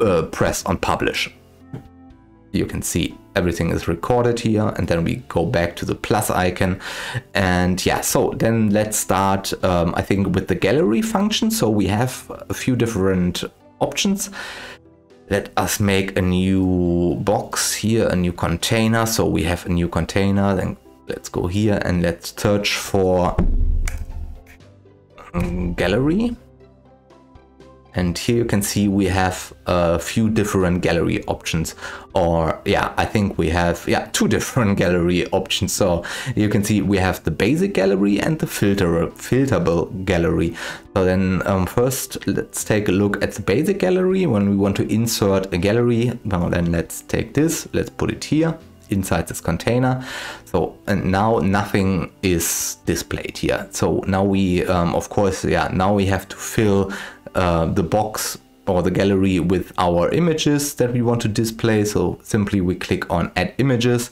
uh, pressed on publish. You can see everything is recorded here, and then we go back to the plus icon. And yeah, so then let's start, um, I think, with the gallery function. So we have a few different options. Let us make a new box here, a new container. So we have a new container, then let's go here and let's search for gallery. And here you can see we have a few different gallery options, or yeah, I think we have yeah two different gallery options. So you can see we have the basic gallery and the filter filterable gallery. So then um, first let's take a look at the basic gallery. When we want to insert a gallery, well, then let's take this, let's put it here inside this container. So, and now nothing is displayed here. So now we um, of course yeah now we have to fill Uh, the box or the gallery with our images that we want to display. So simply we click on add images,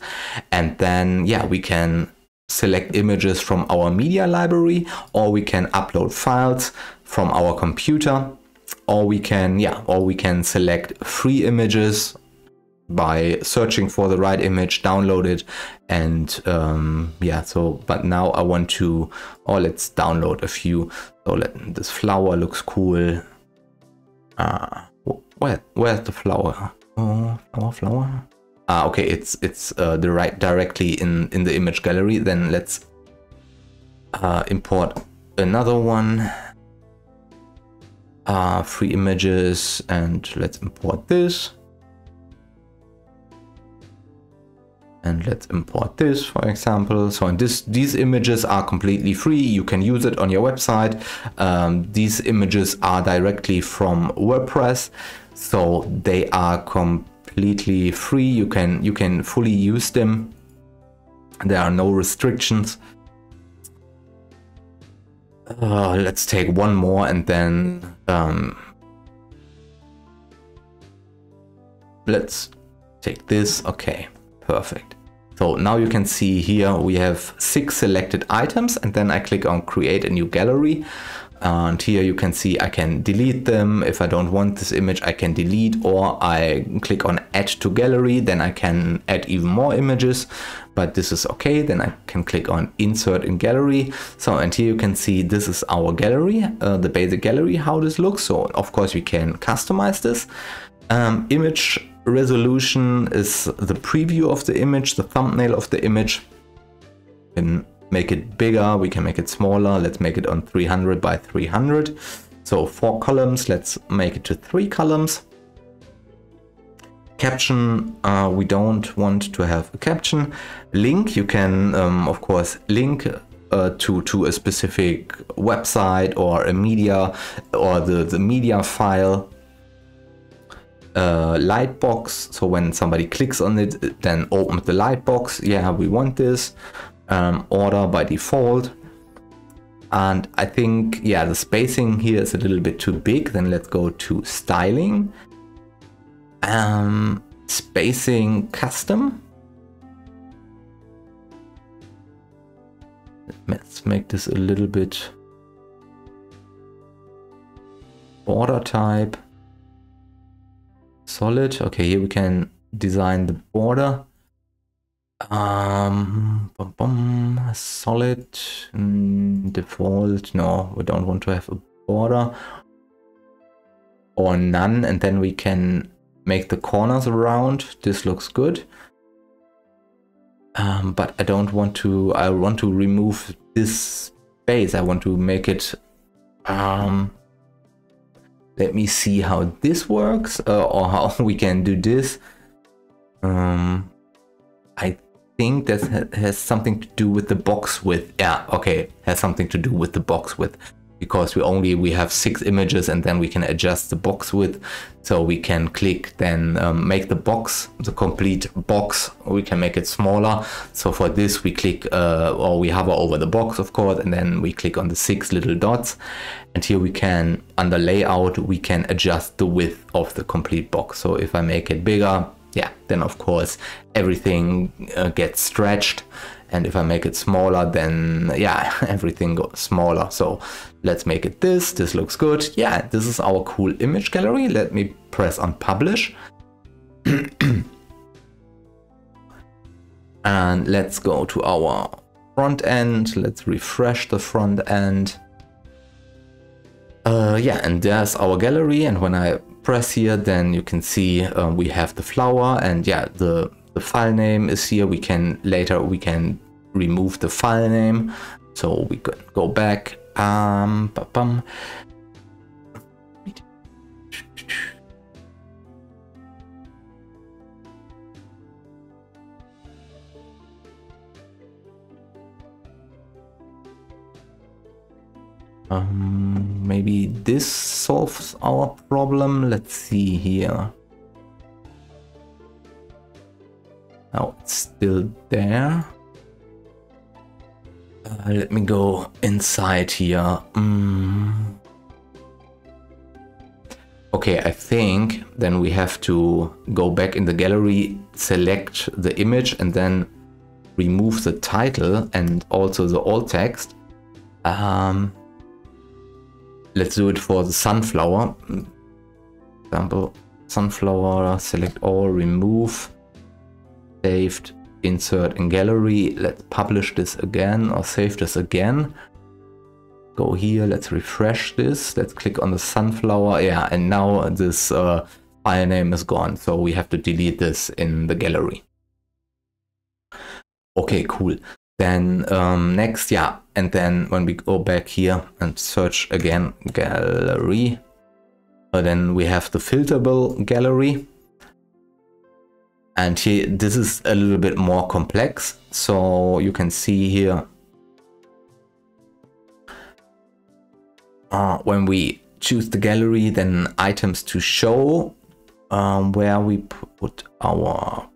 and then yeah we can select images from our media library, or we can upload files from our computer, or we can yeah or we can select free images by searching for the right image, download it, and um, yeah so but now I want to or let's download a few. So let, this flower looks cool. Uh, where where's the flower? Oh, flower, flower. Ah, okay, it's it's uh, the right directly in in the image gallery. Then let's uh, import another one. Uh, free images, and let's import this. And let's import this, for example. So in this, these images are completely free. You can use it on your website. Um, these images are directly from WordPress, so they are completely free. You can you can fully use them. There are no restrictions. Uh, let's take one more, and then um, let's take this. Okay. Perfect. So now you can see here we have six selected items, and then I click on create a new gallery, and here you can see I can delete them. If I don't want this image, I can delete, or I click on add to gallery, then I can add even more images, but this is okay. Then I can click on insert in gallery. So, and here you can see this is our gallery, uh, the basic gallery, how this looks. So of course we can customize this. Um, image resolution is the preview of the image, the thumbnail of the image. We can make it bigger, we can make it smaller. Let's make it on three hundred by three hundred. So four columns, let's make it to three columns. Caption, uh, we don't want to have a caption. Link, you can um, of course link Uh, to to a specific website or a media or the the media file. Uh, lightbox, so when somebody clicks on it, then opens the lightbox. Yeah, we want this. Um, order by default. And I think yeah the spacing here is a little bit too big. Then let's go to styling. Um, spacing custom. Let's make this a little bit. Border type solid. Okay, here we can design the border. Um, boom, boom, solid mm, default. No, we don't want to have a border or none. And then we can make the corners around. This looks good. Um, but I don't want to, I want to remove this space. I want to make it, um, let me see how this works, uh, or how we can do this. Um, I think that has something to do with the box width. Yeah, okay, has something to do with the box width, because we only, we have six images, and then we can adjust the box width. So we can click, then um, make the box, the complete box, we can make it smaller. So for this we click, uh, or we hover over the box, of course, and then we click on the six little dots. And here we can, under layout, we can adjust the width of the complete box. So if I make it bigger, yeah, then of course everything uh, gets stretched. And if I make it smaller, then yeah, everything goes smaller. So let's make it this. This looks good. Yeah, this is our cool image gallery. Let me press on publish. And let's go to our front end. Let's refresh the front end. Uh, yeah, and there's our gallery. And when I press here, then you can see uh, we have the flower, and yeah, the The file name is here. We can later we can remove the file name, so we could go back. Um, bum, bum. Um, maybe this solves our problem. Let's see here. Now it's still there. Uh, let me go inside here. Mm. Okay, I think then we have to go back in the gallery, select the image, and then remove the title and also the alt text. Um, let's do it for the sunflower. Example, sunflower, select all, remove, saved, insert in gallery. Let's publish this again or save this again. Go here, let's refresh this, let's click on the sunflower. Yeah, and now this uh, file name is gone, so we have to delete this in the gallery. Okay, cool. Then um, next, yeah, and then when we go back here and search again gallery, uh, then we have the filterable gallery. And here, this is a little bit more complex, so you can see here, Uh, when we choose the gallery, then items to show, um, where we put our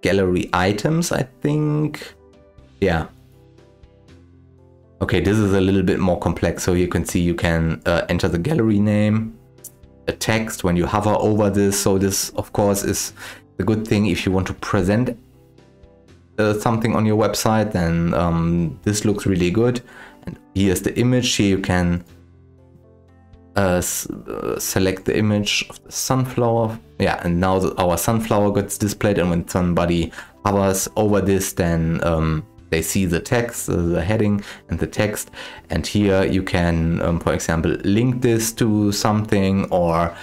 gallery items, I think. Yeah. Okay, this is a little bit more complex. So you can see you can uh, enter the gallery name, a text when you hover over this. So this, of course, is the good thing if you want to present uh, something on your website, then um, this looks really good. And here's the image. Here you can uh, uh, select the image of the sunflower. Yeah, and now the, our sunflower gets displayed, and when somebody hovers over this, then um, they see the text, uh, the heading and the text. And here you can, um, for example, link this to something or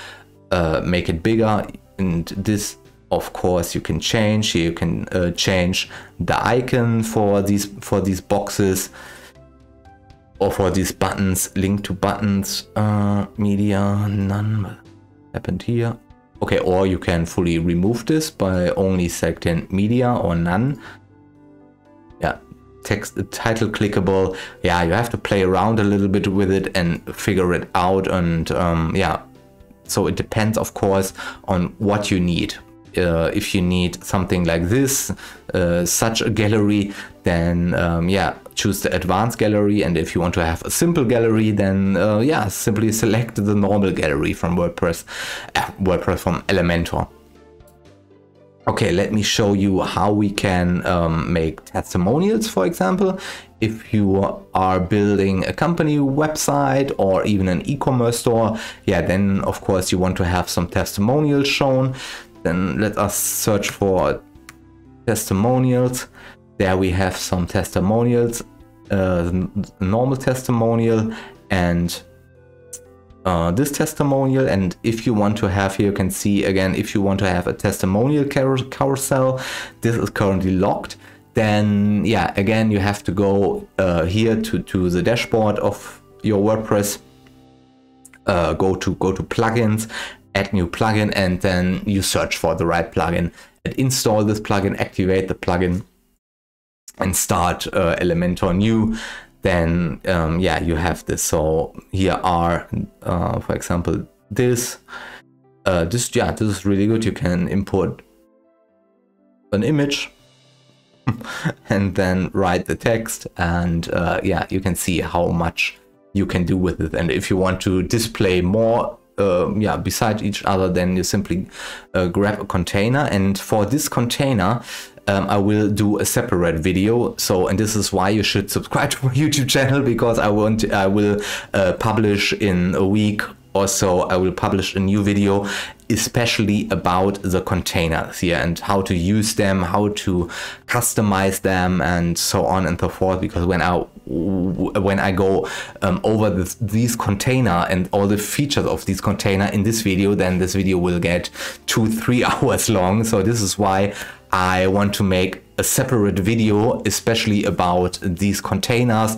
uh, make it bigger. And this, of course, you can change. Here you can uh, change the icon for these for these boxes. Or for these buttons, link to buttons, uh, media, none happened here. Okay, or you can fully remove this by only selecting media or none. Yeah, text, title clickable. Yeah, you have to play around a little bit with it and figure it out. And um, yeah, so it depends, of course, on what you need. Uh, if you need something like this, uh, such a gallery, then um, yeah, choose the advanced gallery. And if you want to have a simple gallery, then uh, yeah, simply select the normal gallery from WordPress, uh, WordPress from Elementor. Okay, let me show you how we can um, make testimonials, for example. If you are building a company website or even an e-commerce store, yeah, then of course you want to have some testimonials shown. Then let us search for testimonials. There we have some testimonials, uh, normal testimonial and uh, this testimonial. And if you want to have, here you can see again, if you want to have a testimonial carousel, this is currently locked. Then yeah, again, you have to go uh, here to, to the dashboard of your WordPress, uh, go to go to plugins, add new plugin, and then you search for the right plugin and install this plugin, activate the plugin and start uh, Elementor new. Then um, yeah, you have this. So here are uh, for example this uh, this yeah, this is really good. You can import an image and then write the text, and uh, yeah, you can see how much you can do with it. And if you want to display more Uh, yeah, beside each other, then you simply uh, grab a container. And for this container, um, I will do a separate video. So, and this is why you should subscribe to my YouTube channel, because I want, I will uh, publish in a week or so. I will publish a new video, especially about the containers here and how to use them, how to customize them, and so on and so forth. Because when I when I go um, over this, these container and all the features of these container in this video, then this video will get two, three hours long. So this is why I want to make a separate video, especially about these containers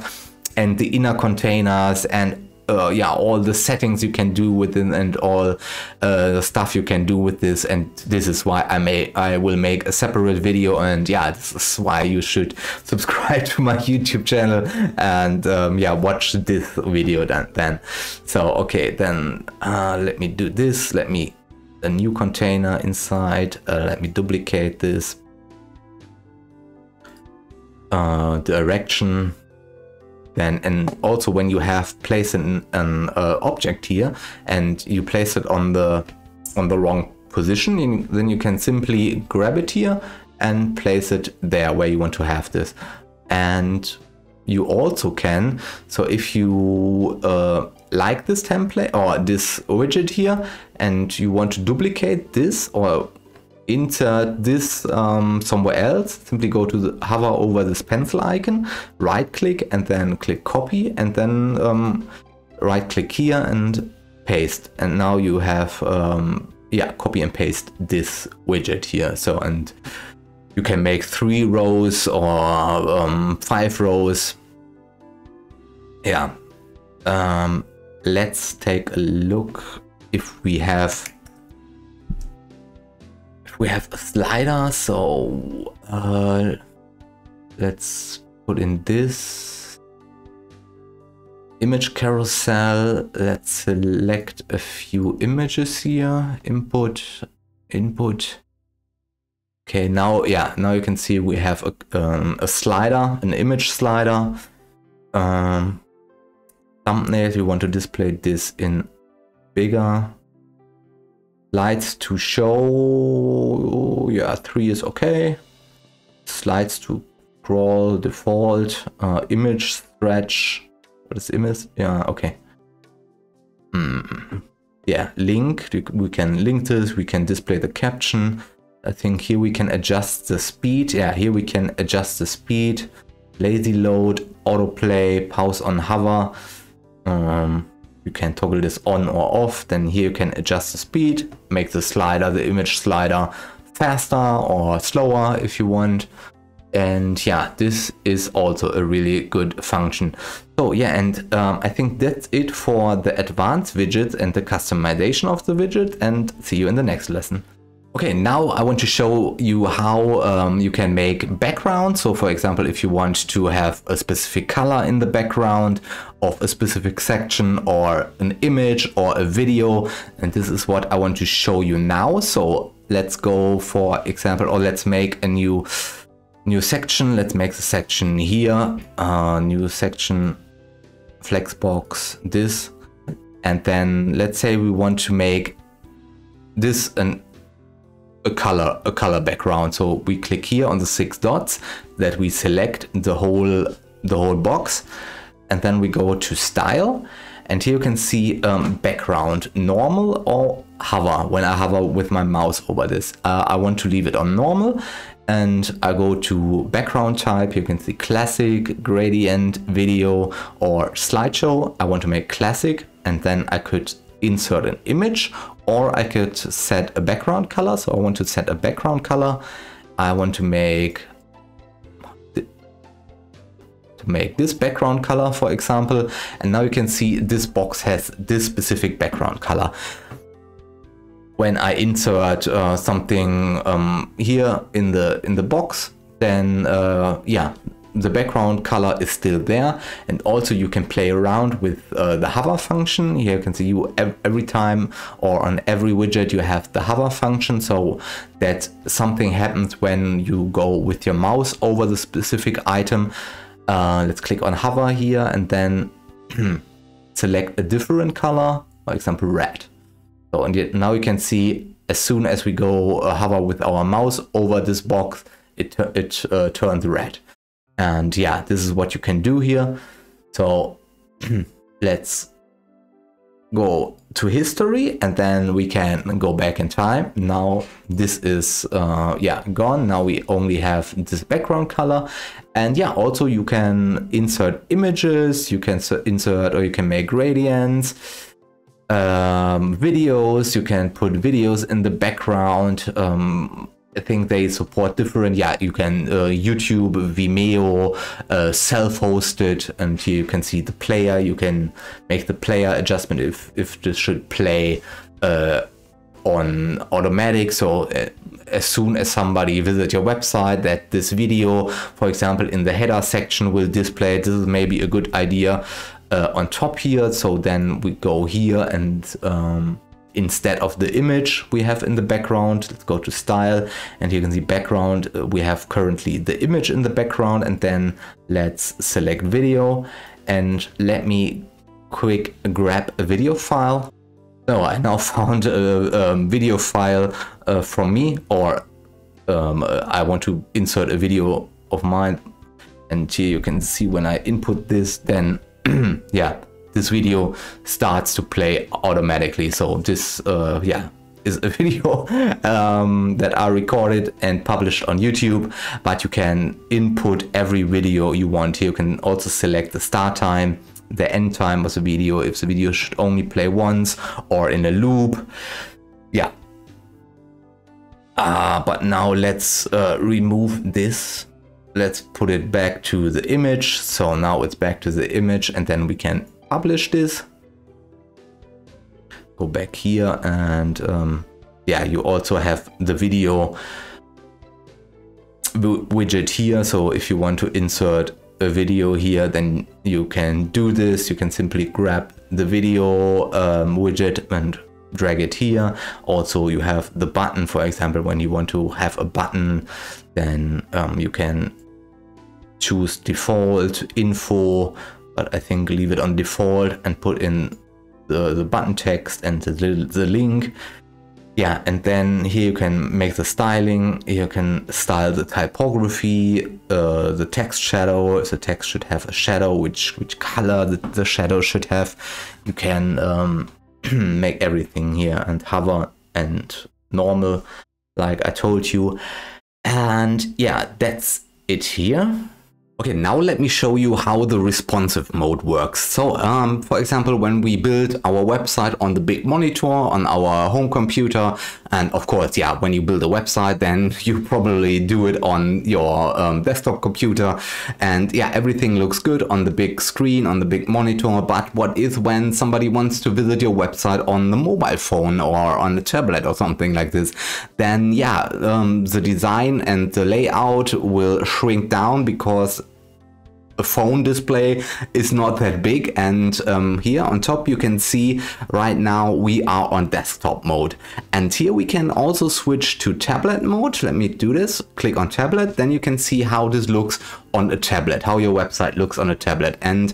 and the inner containers and uh, yeah, all the settings you can do within and all uh, the stuff you can do with this. And this is why I may I will make a separate video. And yeah, this is why you should subscribe to my YouTube channel and um, yeah, watch this video then. Then so okay, then uh, let me do this. Let me a new container inside. Uh, let me duplicate this. Uh, direction. Then and also when you have placed an, an uh, object here and you place it on the on the wrong position, you, then you can simply grab it here and place it there where you want to have this. And you also can, so if you uh, like this template or this widget here and you want to duplicate this or insert this um, somewhere else, simply go to the, hover over this pencil icon, right click and then click copy and then um, right click here and paste. And now you have um, yeah, copy and paste this widget here. So and you can make three rows or um, five rows. Yeah, um, let's take a look if we have We have a slider, so uh, let's put in this image carousel. Let's select a few images here. Input, input. Okay, now yeah, now you can see we have a, um, a slider, an image slider. Um, thumbnails. We want to display this in bigger. Slides to show, yeah, three is okay. Slides to crawl, default, uh, image stretch. What is image? Yeah, okay. Mm. Yeah, link. We can link this. We can display the caption. I think here we can adjust the speed. Yeah, here we can adjust the speed. Lazy load, autoplay, pause on hover. Um, You can toggle this on or off. Then here you can adjust the speed, make the slider, the image slider, faster or slower if you want. And yeah, this is also a really good function. So yeah, and um, I think that's it for the advanced widgets and the customization of the widget, and see you in the next lesson. Okay, now I want to show you how um, you can make backgrounds. So for example, if you want to have a specific color in the background of a specific section or an image or a video, and this is what I want to show you now. So let's go for example, or let's make a new new section. Let's make the section here, uh, new section, flexbox, this, and then let's say we want to make this an a color a color background. So we click here on the six dots that we select the whole the whole box, and then we go to style, and here you can see um, background normal or hover. When I hover with my mouse over this, uh, I want to leave it on normal, and I go to background type. You can see classic, gradient, video or slideshow. I want to make classic, and then I could insert an image, or I could set a background color. So I want to set a background color. I want to make to make this background color, for example, and now you can see this box has this specific background color. When I insert uh, something um, here in the in the box, then uh, yeah, the background color is still there. And also you can play around with uh, the hover function. Here you can see you every time or on every widget you have the hover function, so that something happens when you go with your mouse over the specific item. Uh, let's click on hover here and then select a different color, for example red. So and yet now you can see as soon as we go uh, hover with our mouse over this box, it, it uh, turns red. And yeah, this is what you can do here. So let's go to history and then we can go back in time. Now this is uh, yeah, gone. Now we only have this background color. And yeah, also you can insert images, you can insert or you can make gradients, um, videos, you can put videos in the background, um, I think they support different, yeah, you can uh, YouTube, Vimeo, uh, self-hosted, and here you can see the player. You can make the player adjustment if, if this should play uh, on automatic. So uh, as soon as somebody visits your website, that this video, for example, in the header section will display. This is maybe a good idea uh, on top here. So then we go here and... Um, Instead of the image we have in the background, let's go to style, and you can see background. We have currently the image in the background, and then let's select video and let me quick grab a video file. So I now found a, a video file uh, from me, or um, I want to insert a video of mine. And here you can see when I input this, then yeah, this video starts to play automatically. So this uh, yeah, is a video um, that I recorded and published on YouTube, but you can input every video you want here. You can also select the start time, the end time of the video, if the video should only play once or in a loop. Yeah. Uh, but now let's uh, remove this. Let's put it back to the image. So now it's back to the image, and then we can publish this. Go back here, and um, yeah, you also have the video widget here. So if you want to insert a video here, then you can do this. You can simply grab the video um, widget and drag it here. Also, you have the button. For example, when you want to have a button, then um, you can choose default, info, but I think leave it on default, and put in the, the button text and the, the link. Yeah, and then here you can make the styling. Here you can style the typography, uh, the text shadow. The text should have a shadow, which which color the, the shadow should have. You can um, make everything here, and hover and normal, like I told you. And yeah, that's it here. Okay, now let me show you how the responsive mode works. So, um, for example, when we build our website on the big monitor, on our home computer, and of course, yeah, when you build a website, then you probably do it on your um, desktop computer, and yeah, everything looks good on the big screen, on the big monitor, but what is when somebody wants to visit your website on the mobile phone or on the tablet or something like this? Then yeah, um, the design and the layout will shrink down, because a phone display is not that big. And um, here on top you can see right now we are on desktop mode, and here we can also switch to tablet mode. Let me do this, click on tablet, then you can see how this looks on a tablet, how your website looks on a tablet, and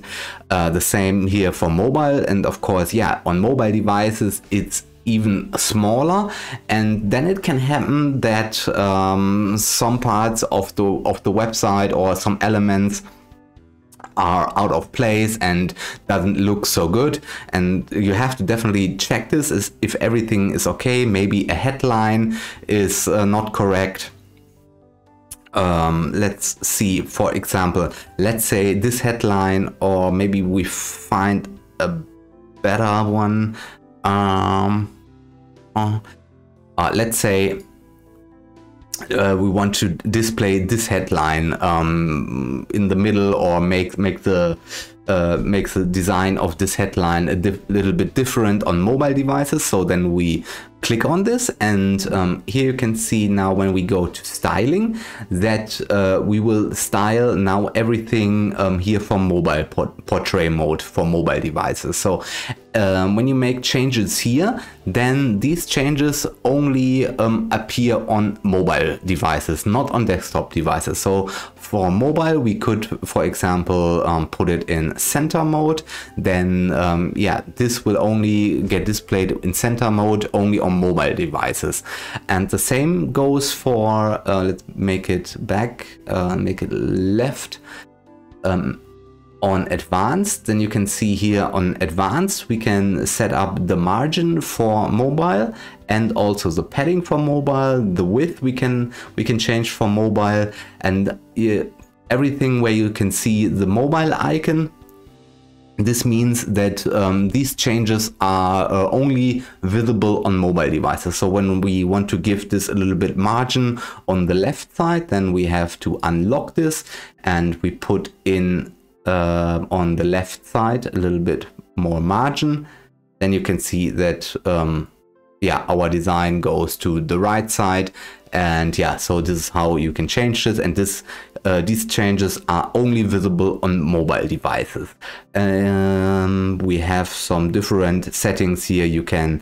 uh, the same here for mobile. And of course, yeah, on mobile devices it's even smaller, and then it can happen that um, some parts of the of the website or some elements are out of place and doesn't look so good, and you have to definitely check this is if everything is okay. Maybe a headline is uh, not correct. Um, let's see, for example, let's say this headline, or maybe we find a better one. Um, uh, uh, let's say Uh, we want to display this headline um, in the middle, or make make the uh, make the design of this headline a little bit different on mobile devices. So then we click on this, and um, here you can see now when we go to styling that uh, we will style now everything um, here from mobile port portrait mode for mobile devices. So Um, when you make changes here, then these changes only um, appear on mobile devices, not on desktop devices. So for mobile, we could, for example, um, put it in center mode. Then, um, yeah, this will only get displayed in center mode only on mobile devices. And the same goes for, uh, let's make it back, uh, make it left. Um, On advanced, then you can see here on advanced we can set up the margin for mobile, and also the padding for mobile, the width we can we can change for mobile, and uh, everything where you can see the mobile icon This means that um, these changes are uh, only visible on mobile devices. So when we want to give this a little bit margin on the left side, then we have to unlock this and we put in uh, on the left side a little bit more margin. Then you can see that, um, yeah, our design goes to the right side. And yeah, so this is how you can change this, and this uh, these changes are only visible on mobile devices. Um, we have some different settings here. You can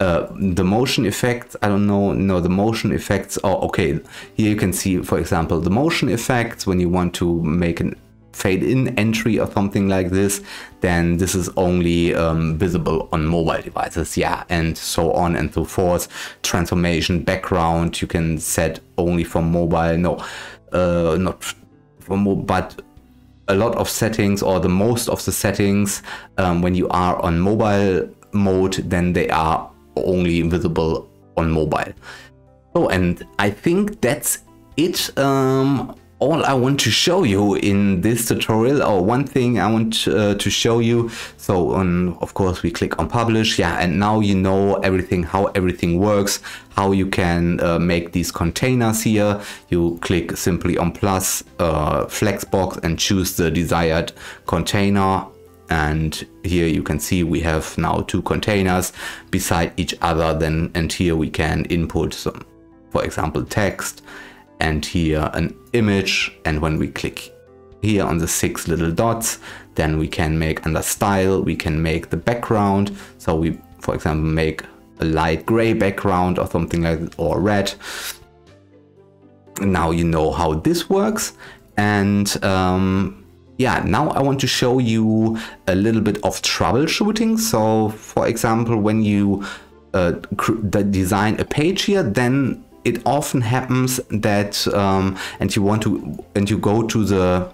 uh, the motion effects. I don't know. No, the motion effects. Oh, okay. Here you can see, for example, the motion effects when you want to make an fade in entry or something like this, then this is only um, visible on mobile devices, yeah, and so on and so forth. Transformation background you can set only for mobile, no, uh, not for mobile, but a lot of settings, or the most of the settings, um, when you are on mobile mode, then they are only visible on mobile. So, and I think that's it. Um, all I want to show you in this tutorial, or one thing I want uh, to show you. So on, of course, we click on publish. Yeah, and now you know everything, how everything works, how you can uh, make these containers here. You click simply on plus uh, flexbox and choose the desired container. And here you can see we have now two containers beside each other. Then, and here we can input some, for example, text, and here an image. And when we click here on the six little dots, then we can make, under style, we can make the background. So we, for example, make a light gray background or something like that, or red. Now you know how this works. And um, yeah, now I want to show you a little bit of troubleshooting. So for example, when you uh, design a page here, then it often happens that um, and you want to and you go to the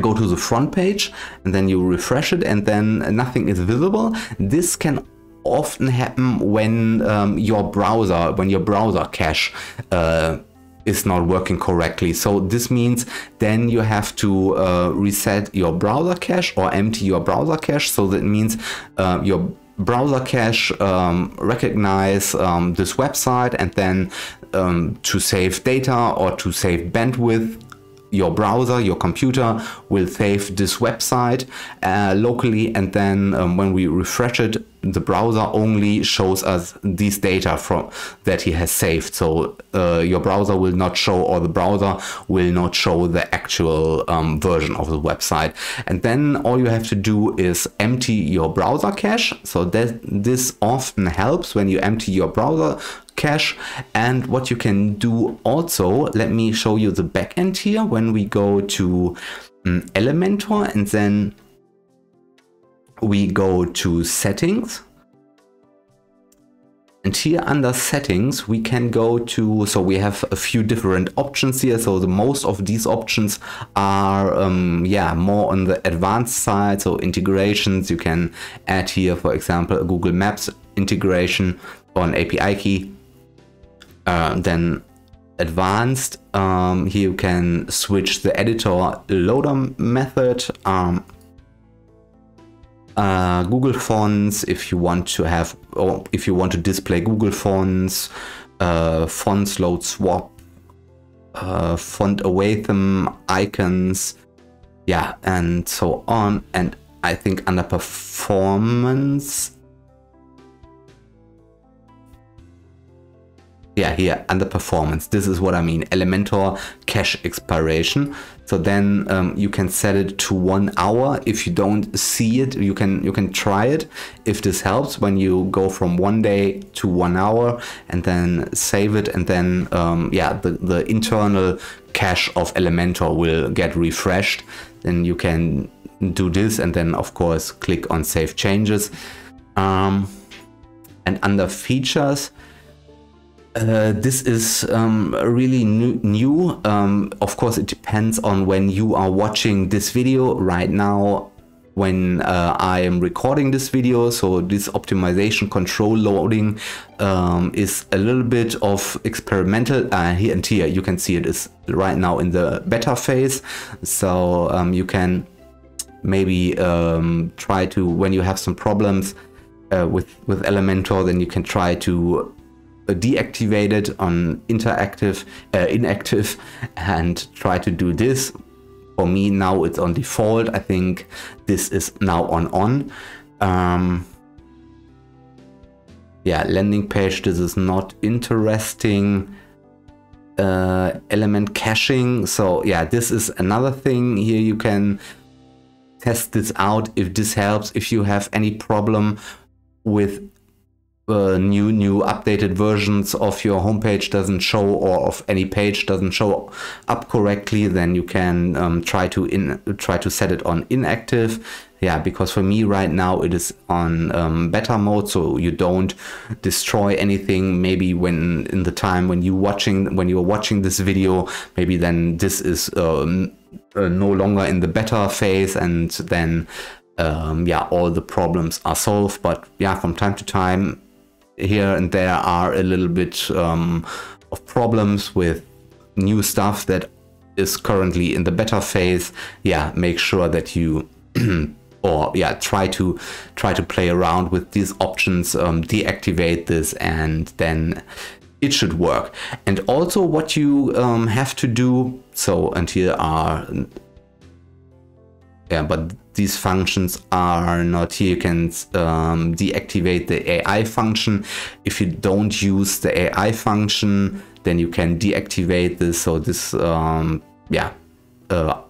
go to the front page, and then you refresh it, and then nothing is visible. This can often happen when um, your browser when your browser cache uh, is not working correctly. So this means then you have to uh, reset your browser cache or empty your browser cache. So that means uh, your browser cache um, recognize um, this website, and then um, to save data or to save bandwidth, your browser, your computer will save this website uh, locally, and then um, when we refresh it, the browser only shows us these data from that he has saved. So uh, your browser will not show, or the browser will not show the actual um, version of the website. And then all you have to do is empty your browser cache. So that this often helps when you empty your browser cache. And what you can do also, let me show you the backend here. When we go to um, Elementor, and then we go to settings, and here under settings we can go to, so we have a few different options here. So the most of these options are um, yeah, more on the advanced side. So integrations, you can add here, for example, a Google Maps integration or an A P I key. Uh, then advanced, um, here you can switch the editor loader method. Um, Uh, Google Fonts, if you want to have, or if you want to display Google Fonts, uh, fonts load swap, uh, font away them, icons, yeah, and so on. And I think under performance, yeah, here under performance, this is what I mean, Elementor cache expiration. So then um, you can set it to one hour. If you don't see it, you can you can try it. If this helps, when you go from one day to one hour, and then save it, and then um, yeah, the, the internal cache of Elementor will get refreshed. Then you can do this, and then of course click on Save Changes. Um, and under Features, Uh, this is um, really new. new. Um, of course, it depends on when you are watching this video. Right now, when uh, I am recording this video, so this optimization control loading um, is a little bit of experimental. Uh, here and here, you can see it is right now in the beta phase. So um, you can maybe um, try to, when you have some problems uh, with, with Elementor, then you can try to deactivate it on interactive, uh, inactive, and try to do this. For me now it's on default. I think this is now on on. Um, yeah, landing page, this is not interesting. Uh, element caching, so yeah, this is another thing here. You can test this out if this helps. If you have any problem with uh, new new updated versions of your homepage doesn't show, or of any page doesn't show up correctly, then you can um, try to in try to set it on inactive. Yeah, because for me right now it is on um, beta mode, so you don't destroy anything. Maybe when in the time when you watching when you're watching this video, maybe then this is um, uh, no longer in the beta phase, and then um, yeah, all the problems are solved. But yeah, from time to time, here and there are a little bit um, of problems with new stuff that is currently in the beta phase. Yeah, make sure that you or yeah, try to try to play around with these options, um, deactivate this, and then it should work. And also what you um, have to do, so, and here are, yeah, but these functions are not here. You can um, deactivate the A I function. If you don't use the A I function, then you can deactivate this. So this, um, yeah, uh,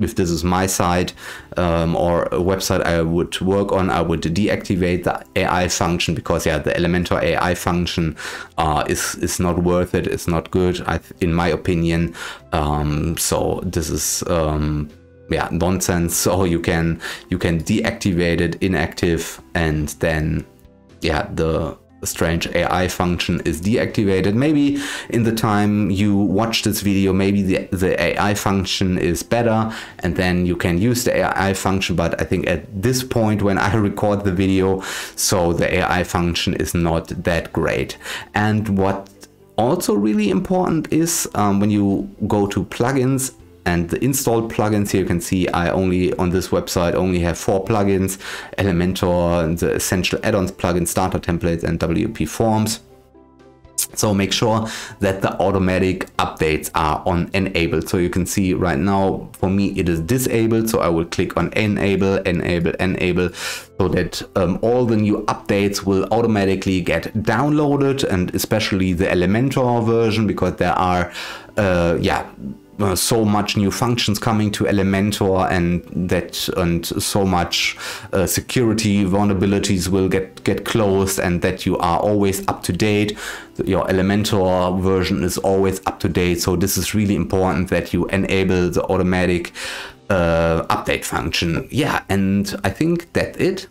if this is my site um, or a website I would work on, I would deactivate the A I function, because yeah, the Elementor A I function uh, is, is not worth it. It's not good, I, in my opinion. Um, so this is um, yeah, nonsense. So you can, you can deactivate it inactive, and then yeah, the strange A I function is deactivated. Maybe in the time you watch this video, maybe the, the A I function is better, and then you can use the A I function. But I think at this point when I record the video, so the A I function is not that great. And what also really important is um, when you go to plugins and the installed plugins, here you can see I only, on this website, only have four plugins: Elementor, and the Essential Add-ons plugin, Starter Templates, and W P Forms. So make sure that the automatic updates are on enabled. So you can see right now, for me, it is disabled. So I will click on enable, enable, enable, so that um, all the new updates will automatically get downloaded, and especially the Elementor version, because there are, uh, yeah, Uh, so much new functions coming to Elementor, and that and so much uh, security vulnerabilities will get get closed, and that you are always up to date. Your Elementor version is always up to date. So this is really important that you enable the automatic uh, update function. Yeah, and I think that's it.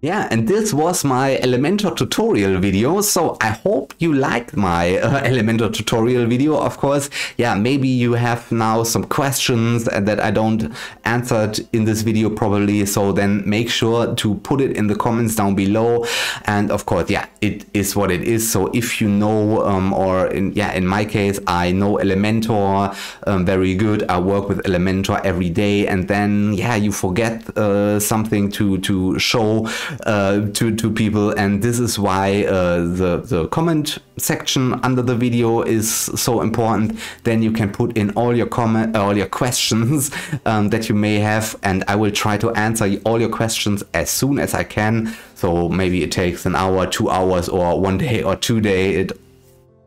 Yeah, and this was my Elementor tutorial video. So I hope you liked my uh, Elementor tutorial video, of course. Yeah, maybe you have now some questions that I don't answered in this video probably. So then make sure to put it in the comments down below. And of course, yeah, it is what it is. So if you know, um, or in, yeah, in my case, I know Elementor um, very good. I work with Elementor every day. And then, yeah, you forget uh, something to, to show Uh, to, to people, and this is why uh, the, the comment section under the video is so important. Then you can put in all your comment, all your questions um, that you may have, and I will try to answer all your questions as soon as I can. So maybe it takes an hour, two hours, or one day or two day. It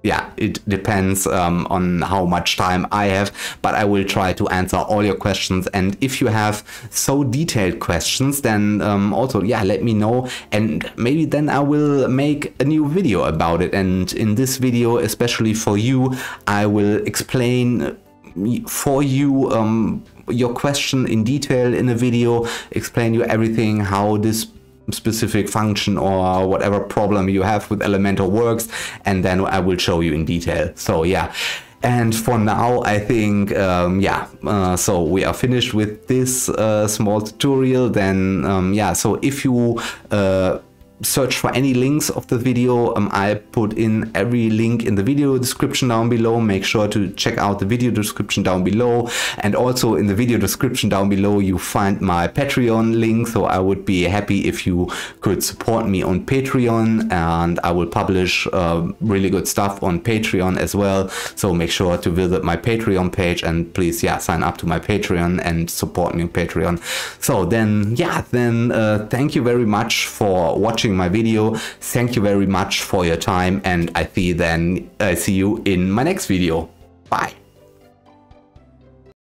Yeah, it depends um, on how much time I have, but I will try to answer all your questions. And if you have so detailed questions, then um, also, yeah, let me know, and maybe then I will make a new video about it. And in this video, especially for you, I will explain for you um, your question in detail in a video, explain you everything, how this specific function or whatever problem you have with Elementor works, and then I will show you in detail. So yeah, and for now I think um, yeah uh, so we are finished with this uh, small tutorial. Then um, yeah, so if you uh, search for any links of the video. Um, I put in every link in the video description down below. Make sure to check out the video description down below. And also in the video description down below, you find my Patreon link. So I would be happy if you could support me on Patreon, and I will publish uh, really good stuff on Patreon as well. So make sure to visit my Patreon page and please, yeah, sign up to my Patreon and support me on Patreon. So then, yeah, then uh, thank you very much for watching my video. Thank you very much for your time, and I see then I see you in my next video. Bye.